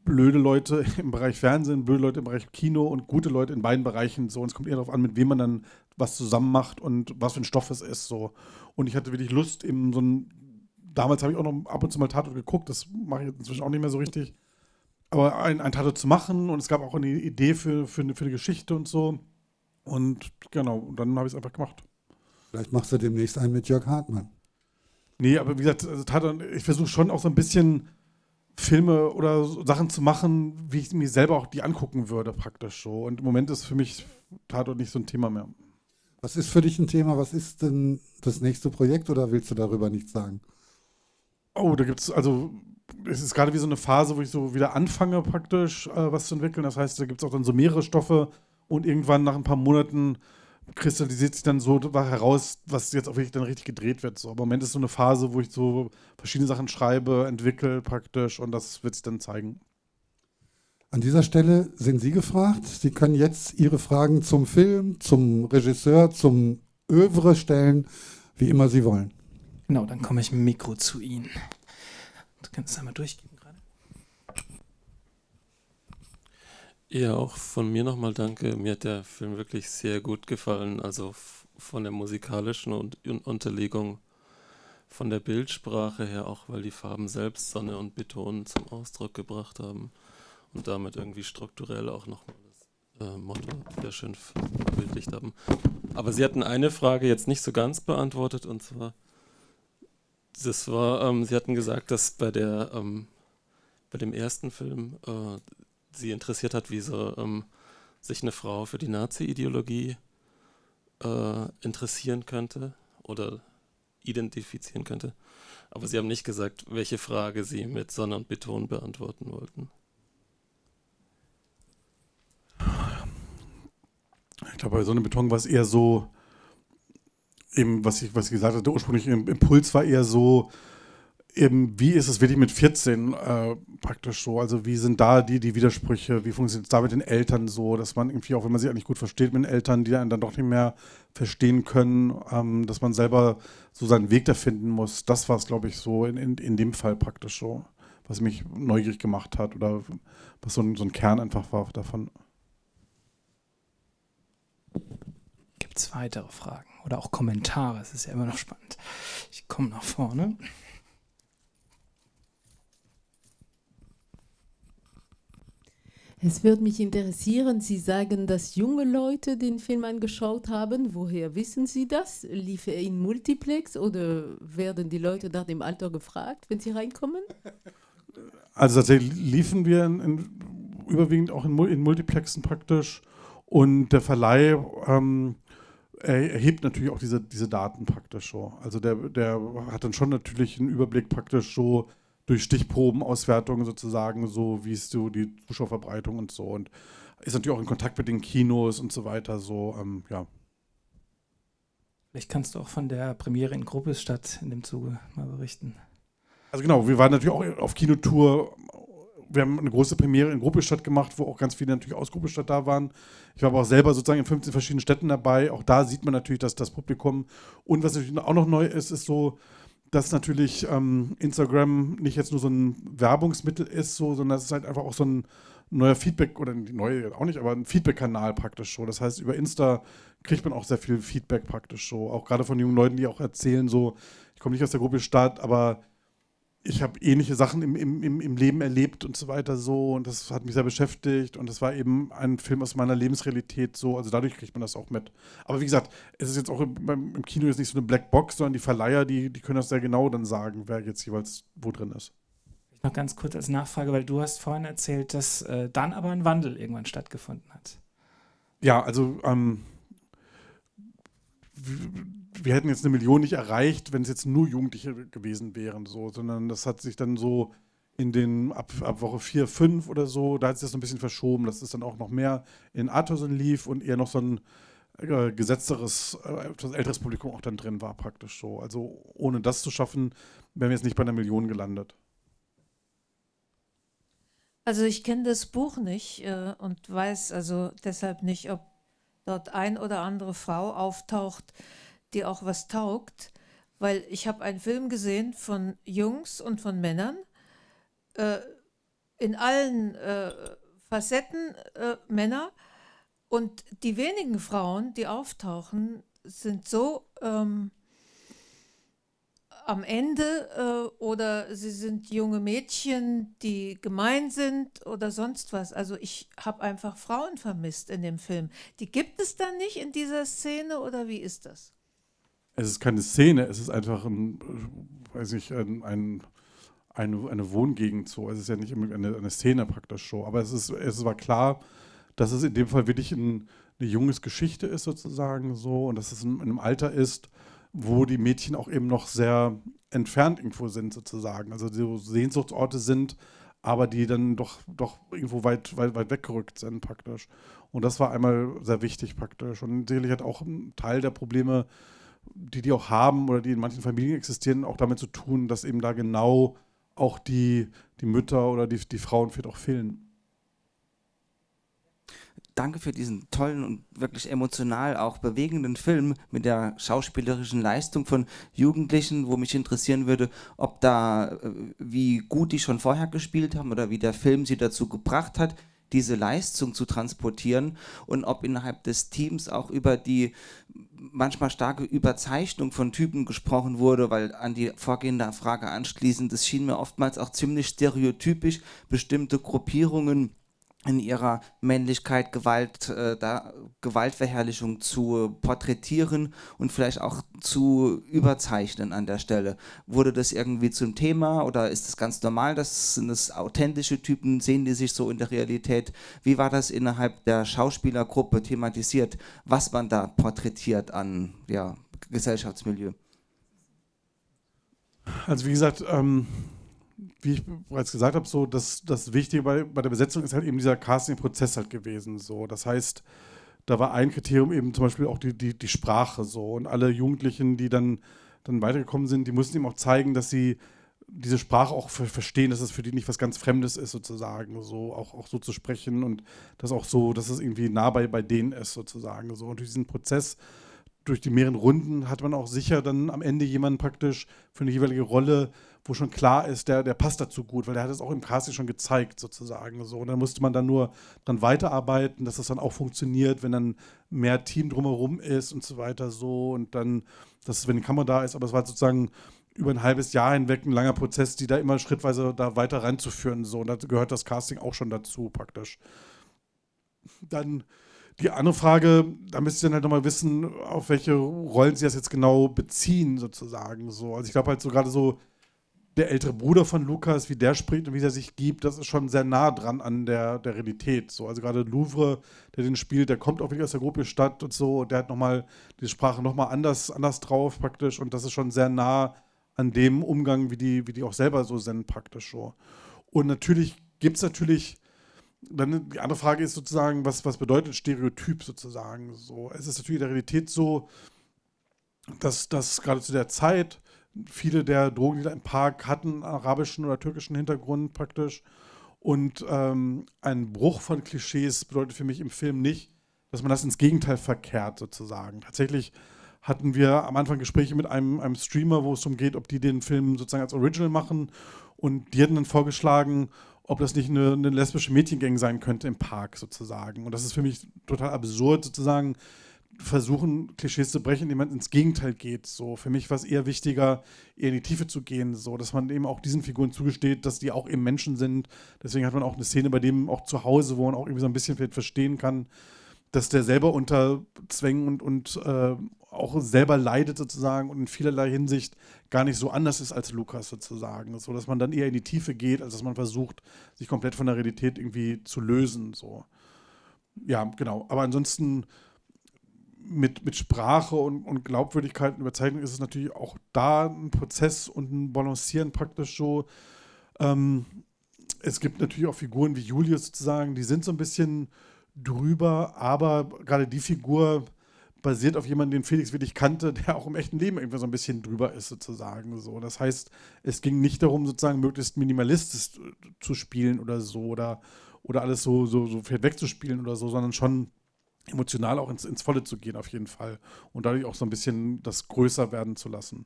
blöde Leute im Bereich Fernsehen, blöde Leute im Bereich Kino und gute Leute in beiden Bereichen. So. Und es kommt eher darauf an, mit wem man dann was zusammen macht und was für ein Stoff es ist. So. Und ich hatte wirklich Lust, eben so ein. Damals habe ich auch noch ab und zu mal Tatort geguckt, das mache ich jetzt inzwischen auch nicht mehr so richtig. Aber ein, ein Tatort zu machen, und es gab auch eine Idee für, für, eine, für eine Geschichte und so. Und genau, dann habe ich es einfach gemacht. Vielleicht machst du demnächst einen mit Jörg Hartmann. Nee, aber wie gesagt, also Tatort, ich versuche schon auch so ein bisschen Filme oder so Sachen zu machen, wie ich mir selber auch die angucken würde praktisch so. Und im Moment ist für mich Tatort nicht so ein Thema mehr. Was ist für dich ein Thema? Was ist denn das nächste Projekt oder willst du darüber nichts sagen? Oh, da gibt es, also es ist gerade wie so eine Phase, wo ich so wieder anfange praktisch äh, was zu entwickeln. Das heißt, da gibt es auch dann so mehrere Stoffe und irgendwann nach ein paar Monaten kristallisiert sich dann so heraus, was jetzt auch wirklich dann richtig gedreht wird. So, aber im Moment ist so eine Phase, wo ich so verschiedene Sachen schreibe, entwickle praktisch und das wird sich dann zeigen. An dieser Stelle sind Sie gefragt. Sie können jetzt Ihre Fragen zum Film, zum Regisseur, zum Œuvre stellen, wie immer Sie wollen. Genau, dann komme ich mit dem Mikro zu Ihnen. Du kannst es einmal durchgeben gerade. Ja, auch von mir nochmal danke. Mir hat der Film wirklich sehr gut gefallen. Also von der musikalischen Unterlegung, von der Bildsprache her, auch weil die Farben selbst Sonne und Beton zum Ausdruck gebracht haben und damit irgendwie strukturell auch nochmal das äh, Motto sehr schön verbildlicht haben. Aber Sie hatten eine Frage jetzt nicht so ganz beantwortet, und zwar, das war, ähm, Sie hatten gesagt, dass bei der, ähm, bei dem ersten Film äh, Sie interessiert hat, wie so, ähm, sich eine Frau für die Nazi-Ideologie äh, interessieren könnte oder identifizieren könnte. Aber Sie haben nicht gesagt, welche Frage Sie mit Sonne und Beton beantworten wollten. Ich glaube, bei Sonne und Beton war es eher so, eben, was ich, was ich gesagt hatte, der ursprüngliche Impuls war eher so, eben, wie ist es wirklich mit vierzehn äh, praktisch so, also wie sind da die, die Widersprüche, wie funktioniert es da mit den Eltern so, dass man irgendwie, auch wenn man sich eigentlich gut versteht mit den Eltern, die einen dann doch nicht mehr verstehen können, ähm, dass man selber so seinen Weg da finden muss, das war es, glaube ich, so in, in, in dem Fall praktisch so, was mich neugierig gemacht hat oder was so ein, so ein Kern einfach war davon. Gibt es weitere Fragen? Oder auch Kommentare, es ist ja immer noch spannend. Ich komme nach vorne. Es würde mich interessieren, Sie sagen, dass junge Leute den Film angeschaut haben. Woher wissen Sie das? Lief er in Multiplex oder werden die Leute nach dem Alter gefragt, wenn sie reinkommen? Also tatsächlich liefen wir in, in, überwiegend auch in, in Multiplexen praktisch und der Verleih ähm, Er erhebt natürlich auch diese, diese Daten praktisch so. Also der, der hat dann schon natürlich einen Überblick praktisch so durch Stichprobenauswertungen sozusagen, so wie ist so die Zuschauerverbreitung und so. Und ist natürlich auch in Kontakt mit den Kinos und so weiter so, ähm, ja. Vielleicht kannst du auch von der Premiere in Gropiusstadt in dem Zuge mal berichten. Also genau, wir waren natürlich auch auf Kinotour. Wir haben eine große Premiere in Gropiusstadt gemacht, wo auch ganz viele natürlich aus Gropiusstadt da waren. Ich war aber auch selber sozusagen in fünfzehn verschiedenen Städten dabei. Auch da sieht man natürlich, dass das Publikum. Und was natürlich auch noch neu ist, ist so, dass natürlich ähm, Instagram nicht jetzt nur so ein Werbungsmittel ist, so, sondern es ist halt einfach auch so ein neuer Feedback, oder neu auch nicht, aber ein Feedback-Kanal praktisch so. Das heißt, über Insta kriegt man auch sehr viel Feedback praktisch so. Auch gerade von jungen Leuten, die auch erzählen so, ich komme nicht aus der Gropiusstadt, aber ich habe ähnliche Sachen im, im, im Leben erlebt und so weiter so und das hat mich sehr beschäftigt und das war eben ein Film aus meiner Lebensrealität so, also dadurch kriegt man das auch mit. Aber wie gesagt, es ist jetzt auch im, im Kino jetzt nicht so eine Blackbox, sondern die Verleiher, die, die können das sehr genau dann sagen, wer jetzt jeweils wo drin ist. Noch ganz kurz als Nachfrage, weil du hast vorhin erzählt, dass äh, dann aber ein Wandel irgendwann stattgefunden hat. Ja, also ähm, wir hätten jetzt eine Million nicht erreicht, wenn es jetzt nur Jugendliche gewesen wären, so, sondern das hat sich dann so in den, ab, ab Woche vier, fünf oder so, da hat sich das so ein bisschen verschoben, dass es dann auch noch mehr in Arthurson lief und eher noch so ein äh, gesetzteres, äh, etwas älteres Publikum auch dann drin war praktisch so. Also ohne das zu schaffen, wären wir jetzt nicht bei einer Million gelandet. Also ich kenne das Buch nicht äh, und weiß also deshalb nicht, ob dort ein oder andere Frau auftaucht, die auch was taugt, weil ich habe einen Film gesehen von Jungs und von Männern, äh, in allen äh, Facetten äh, Männer, und die wenigen Frauen, die auftauchen, sind so ähm, am Ende äh, oder sie sind junge Mädchen, die gemein sind oder sonst was. Also ich habe einfach Frauen vermisst in dem Film. Die gibt es dann nicht in dieser Szene oder wie ist das? es ist keine Szene, es ist einfach ein, weiß ich, ein, ein, eine, eine Wohngegend so. Es ist ja nicht eine, eine Szene praktisch so. Aber es, ist, es war klar, dass es in dem Fall wirklich ein, eine junges Geschichte ist sozusagen so und dass es in einem Alter ist, wo die Mädchen auch eben noch sehr entfernt irgendwo sind sozusagen. Also so Sehnsuchtsorte sind, aber die dann doch, doch irgendwo weit, weit, weit weggerückt sind praktisch. Und das war einmal sehr wichtig praktisch. Und sicherlich hat auch ein Teil der Probleme, die die auch haben oder die in manchen Familien existieren, auch damit zu tun, dass eben da genau auch die, die Mütter oder die, die Frauen vielleicht auch fehlen. Danke für diesen tollen und wirklich emotional auch bewegenden Film mit der schauspielerischen Leistung von Jugendlichen, wo mich interessieren würde, ob da, wie gut die schon vorher gespielt haben oder wie der Film sie dazu gebracht hat, diese Leistung zu transportieren und ob innerhalb des Teams auch über die manchmal starke Überzeichnung von Typen gesprochen wurde, weil an die vorgehende Frage anschließend, es schien mir oftmals auch ziemlich stereotypisch, bestimmte Gruppierungen in ihrer Männlichkeit, Gewalt, äh, da, Gewaltverherrlichung zu porträtieren und vielleicht auch zu überzeichnen an der Stelle. Wurde das irgendwie zum Thema oder ist das ganz normal? Das sind das authentische Typen, sehen die sich so in der Realität? Wie war das innerhalb der Schauspielergruppe thematisiert, was man da porträtiert an ja, Gesellschaftsmilieu? Also wie gesagt, ähm wie ich bereits gesagt habe, so das, das Wichtige bei, bei der Besetzung ist halt eben dieser Casting-Prozess halt gewesen. So. Das heißt, da war ein Kriterium eben zum Beispiel auch die, die, die Sprache. So. Und alle Jugendlichen, die dann, dann weitergekommen sind, die mussten eben auch zeigen, dass sie diese Sprache auch verstehen, dass es für die nicht was ganz Fremdes ist sozusagen, so auch, auch so zu sprechen und das auch so, dass es irgendwie nah bei, bei denen ist sozusagen. So. Und durch diesen Prozess, durch die mehreren Runden hat man auch sicher dann am Ende jemanden praktisch für eine jeweilige Rolle, wo schon klar ist, der, der passt dazu gut, weil der hat es auch im Casting schon gezeigt sozusagen. So. Und dann musste man dann nur dran weiterarbeiten, dass das dann auch funktioniert, wenn dann mehr Team drumherum ist und so weiter so und dann, dass wenn die Kamera da ist, aber es war sozusagen über ein halbes Jahr hinweg ein langer Prozess, die da immer schrittweise da weiter reinzuführen so und da gehört das Casting auch schon dazu praktisch. Dann die andere Frage, da müsst ihr dann halt nochmal wissen, auf welche Rollen sie das jetzt genau beziehen sozusagen so. Also ich glaube halt so gerade so der ältere Bruder von Lukas, wie der spricht und wie er sich gibt, das ist schon sehr nah dran an der, der Realität. So. Also gerade Louvre, der den spielt, der kommt auch wirklich aus der Gropiusstadt und so, und der hat nochmal die Sprache nochmal anders, anders drauf praktisch und das ist schon sehr nah an dem Umgang, wie die, wie die auch selber so sind praktisch. So. Und natürlich gibt es natürlich, dann die andere Frage ist sozusagen, was, was bedeutet Stereotyp sozusagen. So. Es ist natürlich in der Realität so, dass das gerade zu der Zeit viele der Drogen, die da im Park hatten, arabischen oder türkischen Hintergrund praktisch. Und ähm, ein Bruch von Klischees bedeutet für mich im Film nicht, dass man das ins Gegenteil verkehrt sozusagen. Tatsächlich hatten wir am Anfang Gespräche mit einem, einem Streamer, wo es darum geht, ob die den Film sozusagen als Original machen. Und die hatten dann vorgeschlagen, ob das nicht eine, eine lesbische Mädchengang sein könnte im Park sozusagen. Und das ist für mich total absurd sozusagen, versuchen, Klischees zu brechen, indem man ins Gegenteil geht. So. Für mich war es eher wichtiger, eher in die Tiefe zu gehen, so, dass man eben auch diesen Figuren zugesteht, dass die auch eben Menschen sind. Deswegen hat man auch eine Szene bei dem auch zu Hause, wo man auch irgendwie so ein bisschen vielleicht verstehen kann, dass der selber unter Zwängen und, und äh, auch selber leidet sozusagen und in vielerlei Hinsicht gar nicht so anders ist als Lukas sozusagen. So, dass man dann eher in die Tiefe geht, als dass man versucht, sich komplett von der Realität irgendwie zu lösen. So. Ja, genau. Aber ansonsten Mit, mit Sprache und, und Glaubwürdigkeit und Überzeichnung ist es natürlich auch da ein Prozess und ein Balancieren praktisch so. Ähm, es gibt natürlich auch Figuren wie Julius sozusagen, die sind so ein bisschen drüber, aber gerade die Figur basiert auf jemanden, den Felix wirklich kannte, der auch im echten Leben irgendwie so ein bisschen drüber ist sozusagen. So. Das heißt, es ging nicht darum, sozusagen möglichst minimalistisch zu spielen oder so oder, oder alles so, so, so wegzuspielen oder so, sondern schon emotional auch ins, ins Volle zu gehen auf jeden Fall und dadurch auch so ein bisschen das größer werden zu lassen.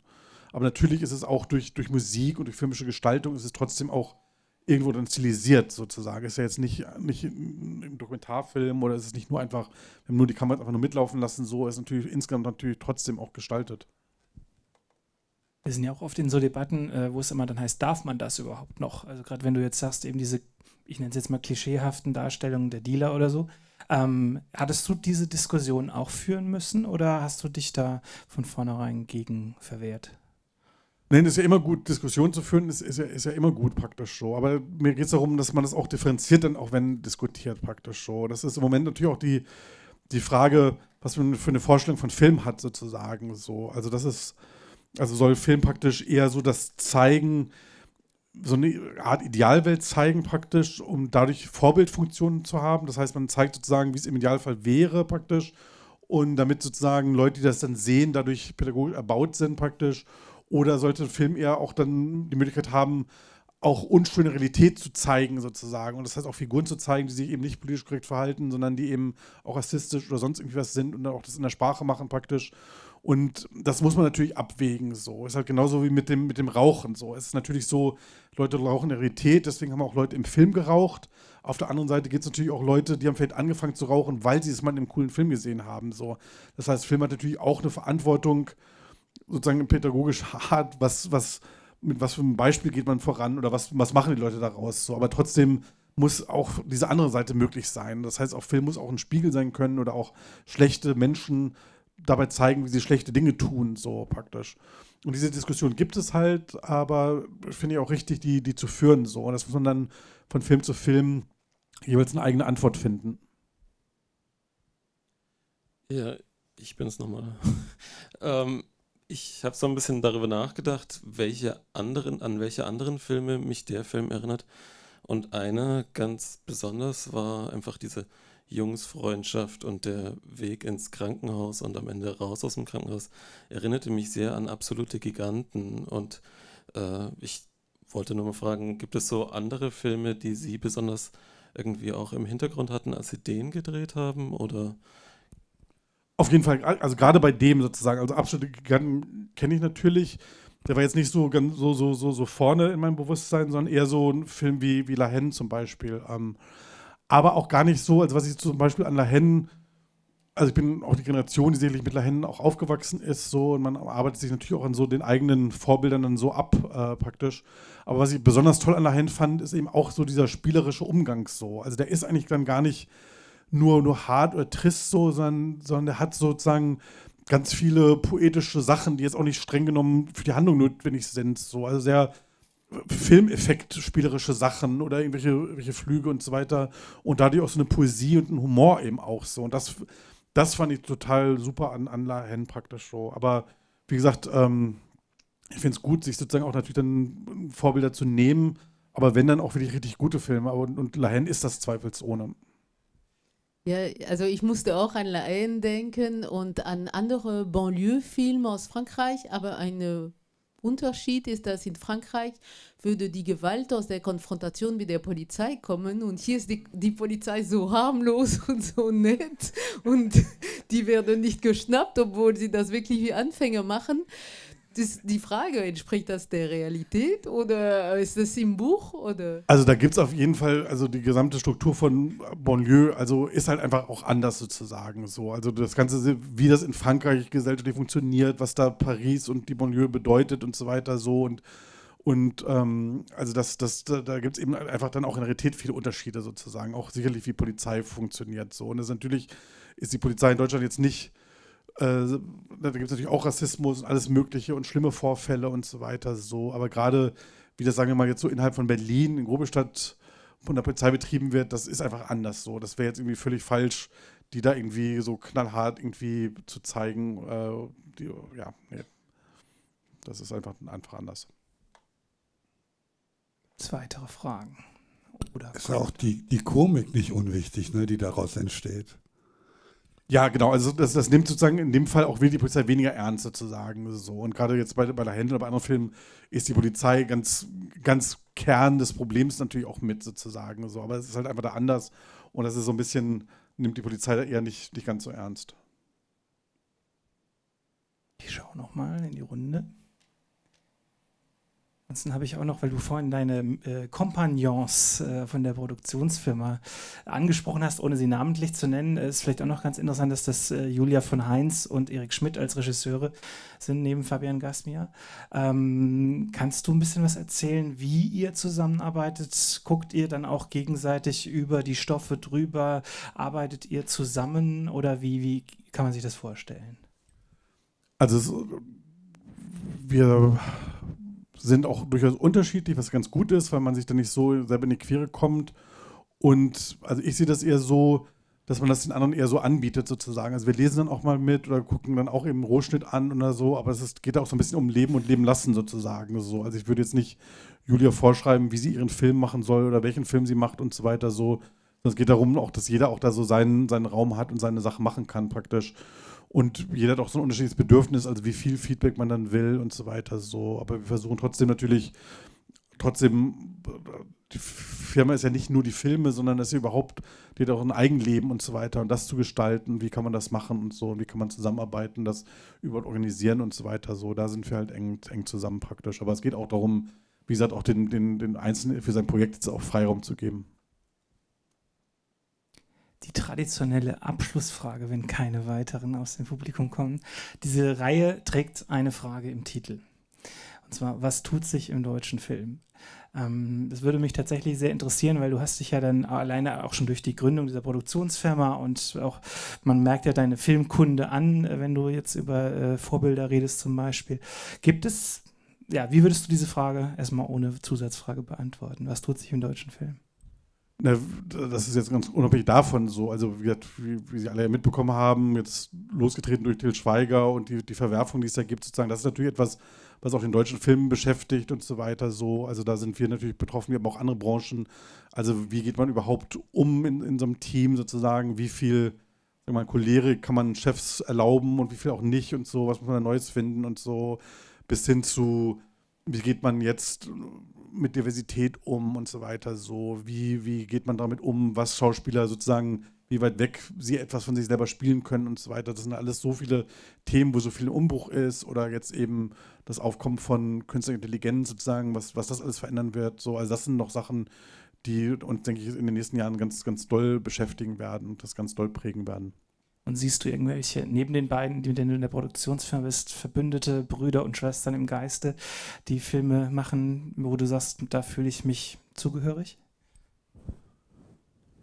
Aber natürlich ist es auch durch, durch Musik und durch filmische Gestaltung ist es trotzdem auch irgendwo dann stilisiert sozusagen. Ist ja jetzt nicht, nicht im Dokumentarfilm oder ist es nicht nur einfach, wenn nur die Kamera einfach nur mitlaufen lassen, so ist natürlich insgesamt natürlich trotzdem auch gestaltet. Wir sind ja auch oft in so Debatten, wo es immer dann heißt, darf man das überhaupt noch? Also gerade wenn du jetzt sagst, eben diese, ich nenne es jetzt mal klischeehaften Darstellungen der Dealer oder so, Ähm, hattest du diese Diskussion auch führen müssen oder hast du dich da von vornherein gegen verwehrt? Nein, ist ja immer gut, Diskussionen zu führen, ist, ist, ja, ist ja immer gut praktisch so. Aber mir geht es darum, dass man das auch differenziert, dann auch wenn diskutiert praktisch so. Das ist im Moment natürlich auch die, die Frage, was man für eine Vorstellung von Film hat sozusagen. So. Also das ist, also soll Film praktisch eher so das zeigen, so eine Art Idealwelt zeigen praktisch, um dadurch Vorbildfunktionen zu haben. Das heißt, man zeigt sozusagen, wie es im Idealfall wäre praktisch und damit sozusagen Leute, die das dann sehen, dadurch pädagogisch erbaut sind praktisch. Oder sollte ein Film eher auch dann die Möglichkeit haben, auch unschöne Realität zu zeigen sozusagen. Und das heißt auch Figuren zu zeigen, die sich eben nicht politisch korrekt verhalten, sondern die eben auch rassistisch oder sonst irgendwie was sind und dann auch das in der Sprache machen praktisch. Und das muss man natürlich abwägen so. Ist halt genauso wie mit dem, mit dem Rauchen so. Es ist natürlich so, Leute rauchen in der Realität, deswegen haben auch Leute im Film geraucht. Auf der anderen Seite gibt es natürlich auch Leute, die haben vielleicht angefangen zu rauchen, weil sie es mal in einem coolen Film gesehen haben so. Das heißt, Film hat natürlich auch eine Verantwortung, sozusagen pädagogisch hart, was, was, mit was für einem Beispiel geht man voran oder was, was machen die Leute daraus. So. Aber trotzdem muss auch diese andere Seite möglich sein. Das heißt, auch Film muss auch ein Spiegel sein können oder auch schlechte Menschen dabei zeigen, wie sie schlechte Dinge tun, so praktisch. Und diese Diskussion gibt es halt, aber finde ich auch richtig, die, die zu führen. So. Und das muss man dann von Film zu Film jeweils eine eigene Antwort finden. Ja, ich bin es nochmal. ähm, Ich habe so ein bisschen darüber nachgedacht, welche anderen, an welche anderen Filme mich der Film erinnert. Und eine ganz besonders war einfach diese Jungsfreundschaft und der Weg ins Krankenhaus und am Ende raus aus dem Krankenhaus erinnerte mich sehr an absolute Giganten. Und äh, ich wollte nur mal fragen, gibt es so andere Filme, die Sie besonders irgendwie auch im Hintergrund hatten, als Sie den gedreht haben? Oder... Auf jeden Fall, also gerade bei dem sozusagen, also absolute Giganten kenne ich natürlich. Der war jetzt nicht so ganz so, so, so, so vorne in meinem Bewusstsein, sondern eher so ein Film wie, wie La Haine zum Beispiel. Ähm, aber auch gar nicht so, also was ich zum Beispiel an La Haine, also ich bin auch die Generation, die sicherlich mit La Haine auch aufgewachsen ist, so, und man arbeitet sich natürlich auch an so den eigenen Vorbildern dann so ab äh, praktisch. Aber was ich besonders toll an La Haine fand, ist eben auch so dieser spielerische Umgang so. Also der ist eigentlich dann gar nicht Nur, nur hart oder trist so, sondern, sondern der hat sozusagen ganz viele poetische Sachen, die jetzt auch nicht streng genommen für die Handlung notwendig sind. So. Also sehr Filmeffekt, spielerische Sachen oder irgendwelche, irgendwelche Flüge und so weiter. Und dadurch auch so eine Poesie und ein Humor eben auch so. Und das, das fand ich total super an, an La Haine praktisch so. Aber wie gesagt, ähm, ich finde es gut, sich sozusagen auch natürlich dann Vorbilder zu nehmen. Aber wenn, dann auch wirklich richtig gute Filme. Und, und La Haine ist das zweifelsohne. Ja, also ich musste auch an La Haine denken und an andere Banlieue-Filme aus Frankreich, aber ein Unterschied ist, dass in Frankreich würde die Gewalt aus der Konfrontation mit der Polizei kommen und hier ist die, die Polizei so harmlos und so nett und die werden nicht geschnappt, obwohl sie das wirklich wie Anfänger machen. Das, die Frage, entspricht das der Realität oder ist das im Buch? Oder? Also da gibt es auf jeden Fall, also die gesamte Struktur von Banlieue, also ist halt einfach auch anders sozusagen so. Also das Ganze, wie das in Frankreich gesellschaftlich funktioniert, was da Paris und die Banlieue bedeutet und so weiter so. Und, und ähm, also das, das, da, da gibt es eben einfach dann auch in der Realität viele Unterschiede sozusagen, auch sicherlich wie Polizei funktioniert so. Und das natürlich ist die Polizei in Deutschland jetzt nicht... Äh, da gibt es natürlich auch Rassismus und alles Mögliche und schlimme Vorfälle und so weiter. So. Aber gerade, wie das, sagen wir mal, jetzt so innerhalb von Berlin, in Gropiusstadt von der Polizei betrieben wird, das ist einfach anders so. Das wäre jetzt irgendwie völlig falsch, die da irgendwie so knallhart irgendwie zu zeigen. Äh, die, ja, nee. Das ist einfach, einfach anders. Weitere Fragen. Oder ist auch die, die Komik nicht unwichtig, ne, die daraus entsteht. Ja, genau, also das, das nimmt sozusagen in dem Fall auch die Polizei weniger ernst sozusagen. So. Und gerade jetzt bei, bei La Haine oder bei anderen Filmen ist die Polizei ganz, ganz Kern des Problems natürlich auch mit sozusagen. So. Aber es ist halt einfach da anders und das ist so ein bisschen, nimmt die Polizei da eher nicht, nicht ganz so ernst. Ich schaue nochmal in die Runde. Ansonsten habe ich auch noch, weil du vorhin deine äh, Kompagnons äh, von der Produktionsfirma angesprochen hast, ohne sie namentlich zu nennen, ist vielleicht auch noch ganz interessant, dass das äh, Julia von Heinz und Erik Schmidt als Regisseure sind, neben Fabian Gasmir. Ähm, kannst du ein bisschen was erzählen, wie ihr zusammenarbeitet? Guckt ihr dann auch gegenseitig über die Stoffe drüber? Arbeitet ihr zusammen oder wie, wie kann man sich das vorstellen? Also es, wir sind auch durchaus unterschiedlich, was ganz gut ist, weil man sich dann nicht so selber in die Quere kommt. Und also ich sehe das eher so, dass man das den anderen eher so anbietet sozusagen. Also wir lesen dann auch mal mit oder gucken dann auch eben Rohschnitt an oder so, aber es ist, geht auch so ein bisschen um Leben und Leben lassen sozusagen. Also, also ich würde jetzt nicht Julia vorschreiben, wie sie ihren Film machen soll oder welchen Film sie macht und so weiter. So. Es geht darum auch, dass jeder auch da so seinen, seinen Raum hat und seine Sache machen kann praktisch. Und jeder hat auch so ein unterschiedliches Bedürfnis, also wie viel Feedback man dann will und so weiter. So. Aber wir versuchen trotzdem natürlich, trotzdem, die Firma ist ja nicht nur die Filme, sondern dass sie überhaupt, die hat auch ein Eigenleben und so weiter. Und das zu gestalten, wie kann man das machen und so, und wie kann man zusammenarbeiten, das überhaupt organisieren und so weiter. So. Da sind wir halt eng, eng zusammen praktisch. Aber es geht auch darum, wie gesagt, auch den, den, den Einzelnen für sein Projekt jetzt auch Freiraum zu geben. Die traditionelle Abschlussfrage, wenn keine weiteren aus dem Publikum kommen. Diese Reihe trägt eine Frage im Titel. Und zwar, was tut sich im deutschen Film? Ähm, das würde mich tatsächlich sehr interessieren, weil du hast dich ja dann alleine auch schon durch die Gründung dieser Produktionsfirma und auch, man merkt ja deine Filmkunde an, wenn du jetzt über äh, Vorbilder redest zum Beispiel. Gibt es, ja, wie würdest du diese Frage erstmal ohne Zusatzfrage beantworten? Was tut sich im deutschen Film? Na, das ist jetzt ganz unabhängig davon so. Also wie, wie, wie Sie alle ja mitbekommen haben, jetzt losgetreten durch Til Schweiger und die, die Verwerfung, die es da gibt, sozusagen, das ist natürlich etwas, was auch den deutschen Film beschäftigt und so weiter. So. Also da sind wir natürlich betroffen, wir haben auch andere Branchen. Also wie geht man überhaupt um in, in so einem Team sozusagen? Wie viel Cholerik kann man Chefs erlauben und wie viel auch nicht und so? Was muss man da Neues finden und so? Bis hin zu, wie geht man jetzt mit Diversität um und so weiter, so, wie, wie geht man damit um, was Schauspieler sozusagen, wie weit weg sie etwas von sich selber spielen können und so weiter. Das sind alles so viele Themen, wo so viel Umbruch ist oder jetzt eben das Aufkommen von künstlicher Intelligenz sozusagen, was, was das alles verändern wird. So. Also das sind noch Sachen, die uns, denke ich, in den nächsten Jahren ganz, ganz doll beschäftigen werden und das ganz doll prägen werden. Und siehst du irgendwelche, neben den beiden, mit denen du in der Produktionsfirma bist, Verbündete, Brüder und Schwestern im Geiste, die Filme machen, wo du sagst, da fühle ich mich zugehörig?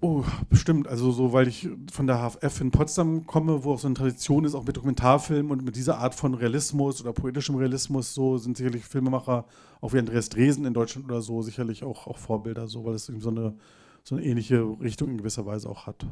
Oh, bestimmt. Also so, weil ich von der H F in Potsdam komme, wo auch so eine Tradition ist, auch mit Dokumentarfilmen und mit dieser Art von Realismus oder poetischem Realismus, so sind sicherlich Filmemacher, auch wie Andreas Dresen in Deutschland oder so, sicherlich auch, auch Vorbilder, so, weil es so eine, so eine ähnliche Richtung in gewisser Weise auch hat.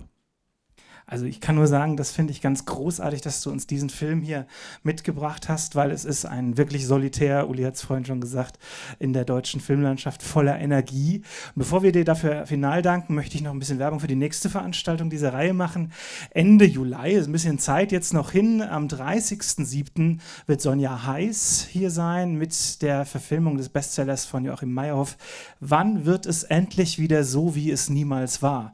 Also ich kann nur sagen, das finde ich ganz großartig, dass du uns diesen Film hier mitgebracht hast, weil es ist ein wirklich solitär, Uli hat es vorhin schon gesagt, in der deutschen Filmlandschaft voller Energie. Und bevor wir dir dafür final danken, möchte ich noch ein bisschen Werbung für die nächste Veranstaltung dieser Reihe machen. Ende Juli, ist ein bisschen Zeit jetzt noch hin, am dreißigsten siebten wird Sonja Heiß hier sein mit der Verfilmung des Bestsellers von Joachim Meyerhoff. Wann wird es endlich wieder so, wie es niemals war?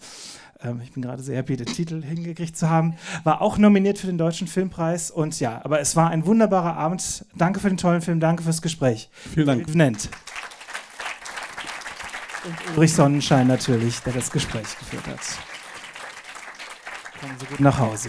Ich bin gerade sehr happy, den Titel hingekriegt zu haben. War auch nominiert für den Deutschen Filmpreis. Und ja, aber es war ein wunderbarer Abend. Danke für den tollen Film, danke fürs Gespräch. Vielen Dank. David Wnendt. Und Ulrich Sonnenschein natürlich, der das Gespräch geführt hat. Kommen Sie gut nach Hause.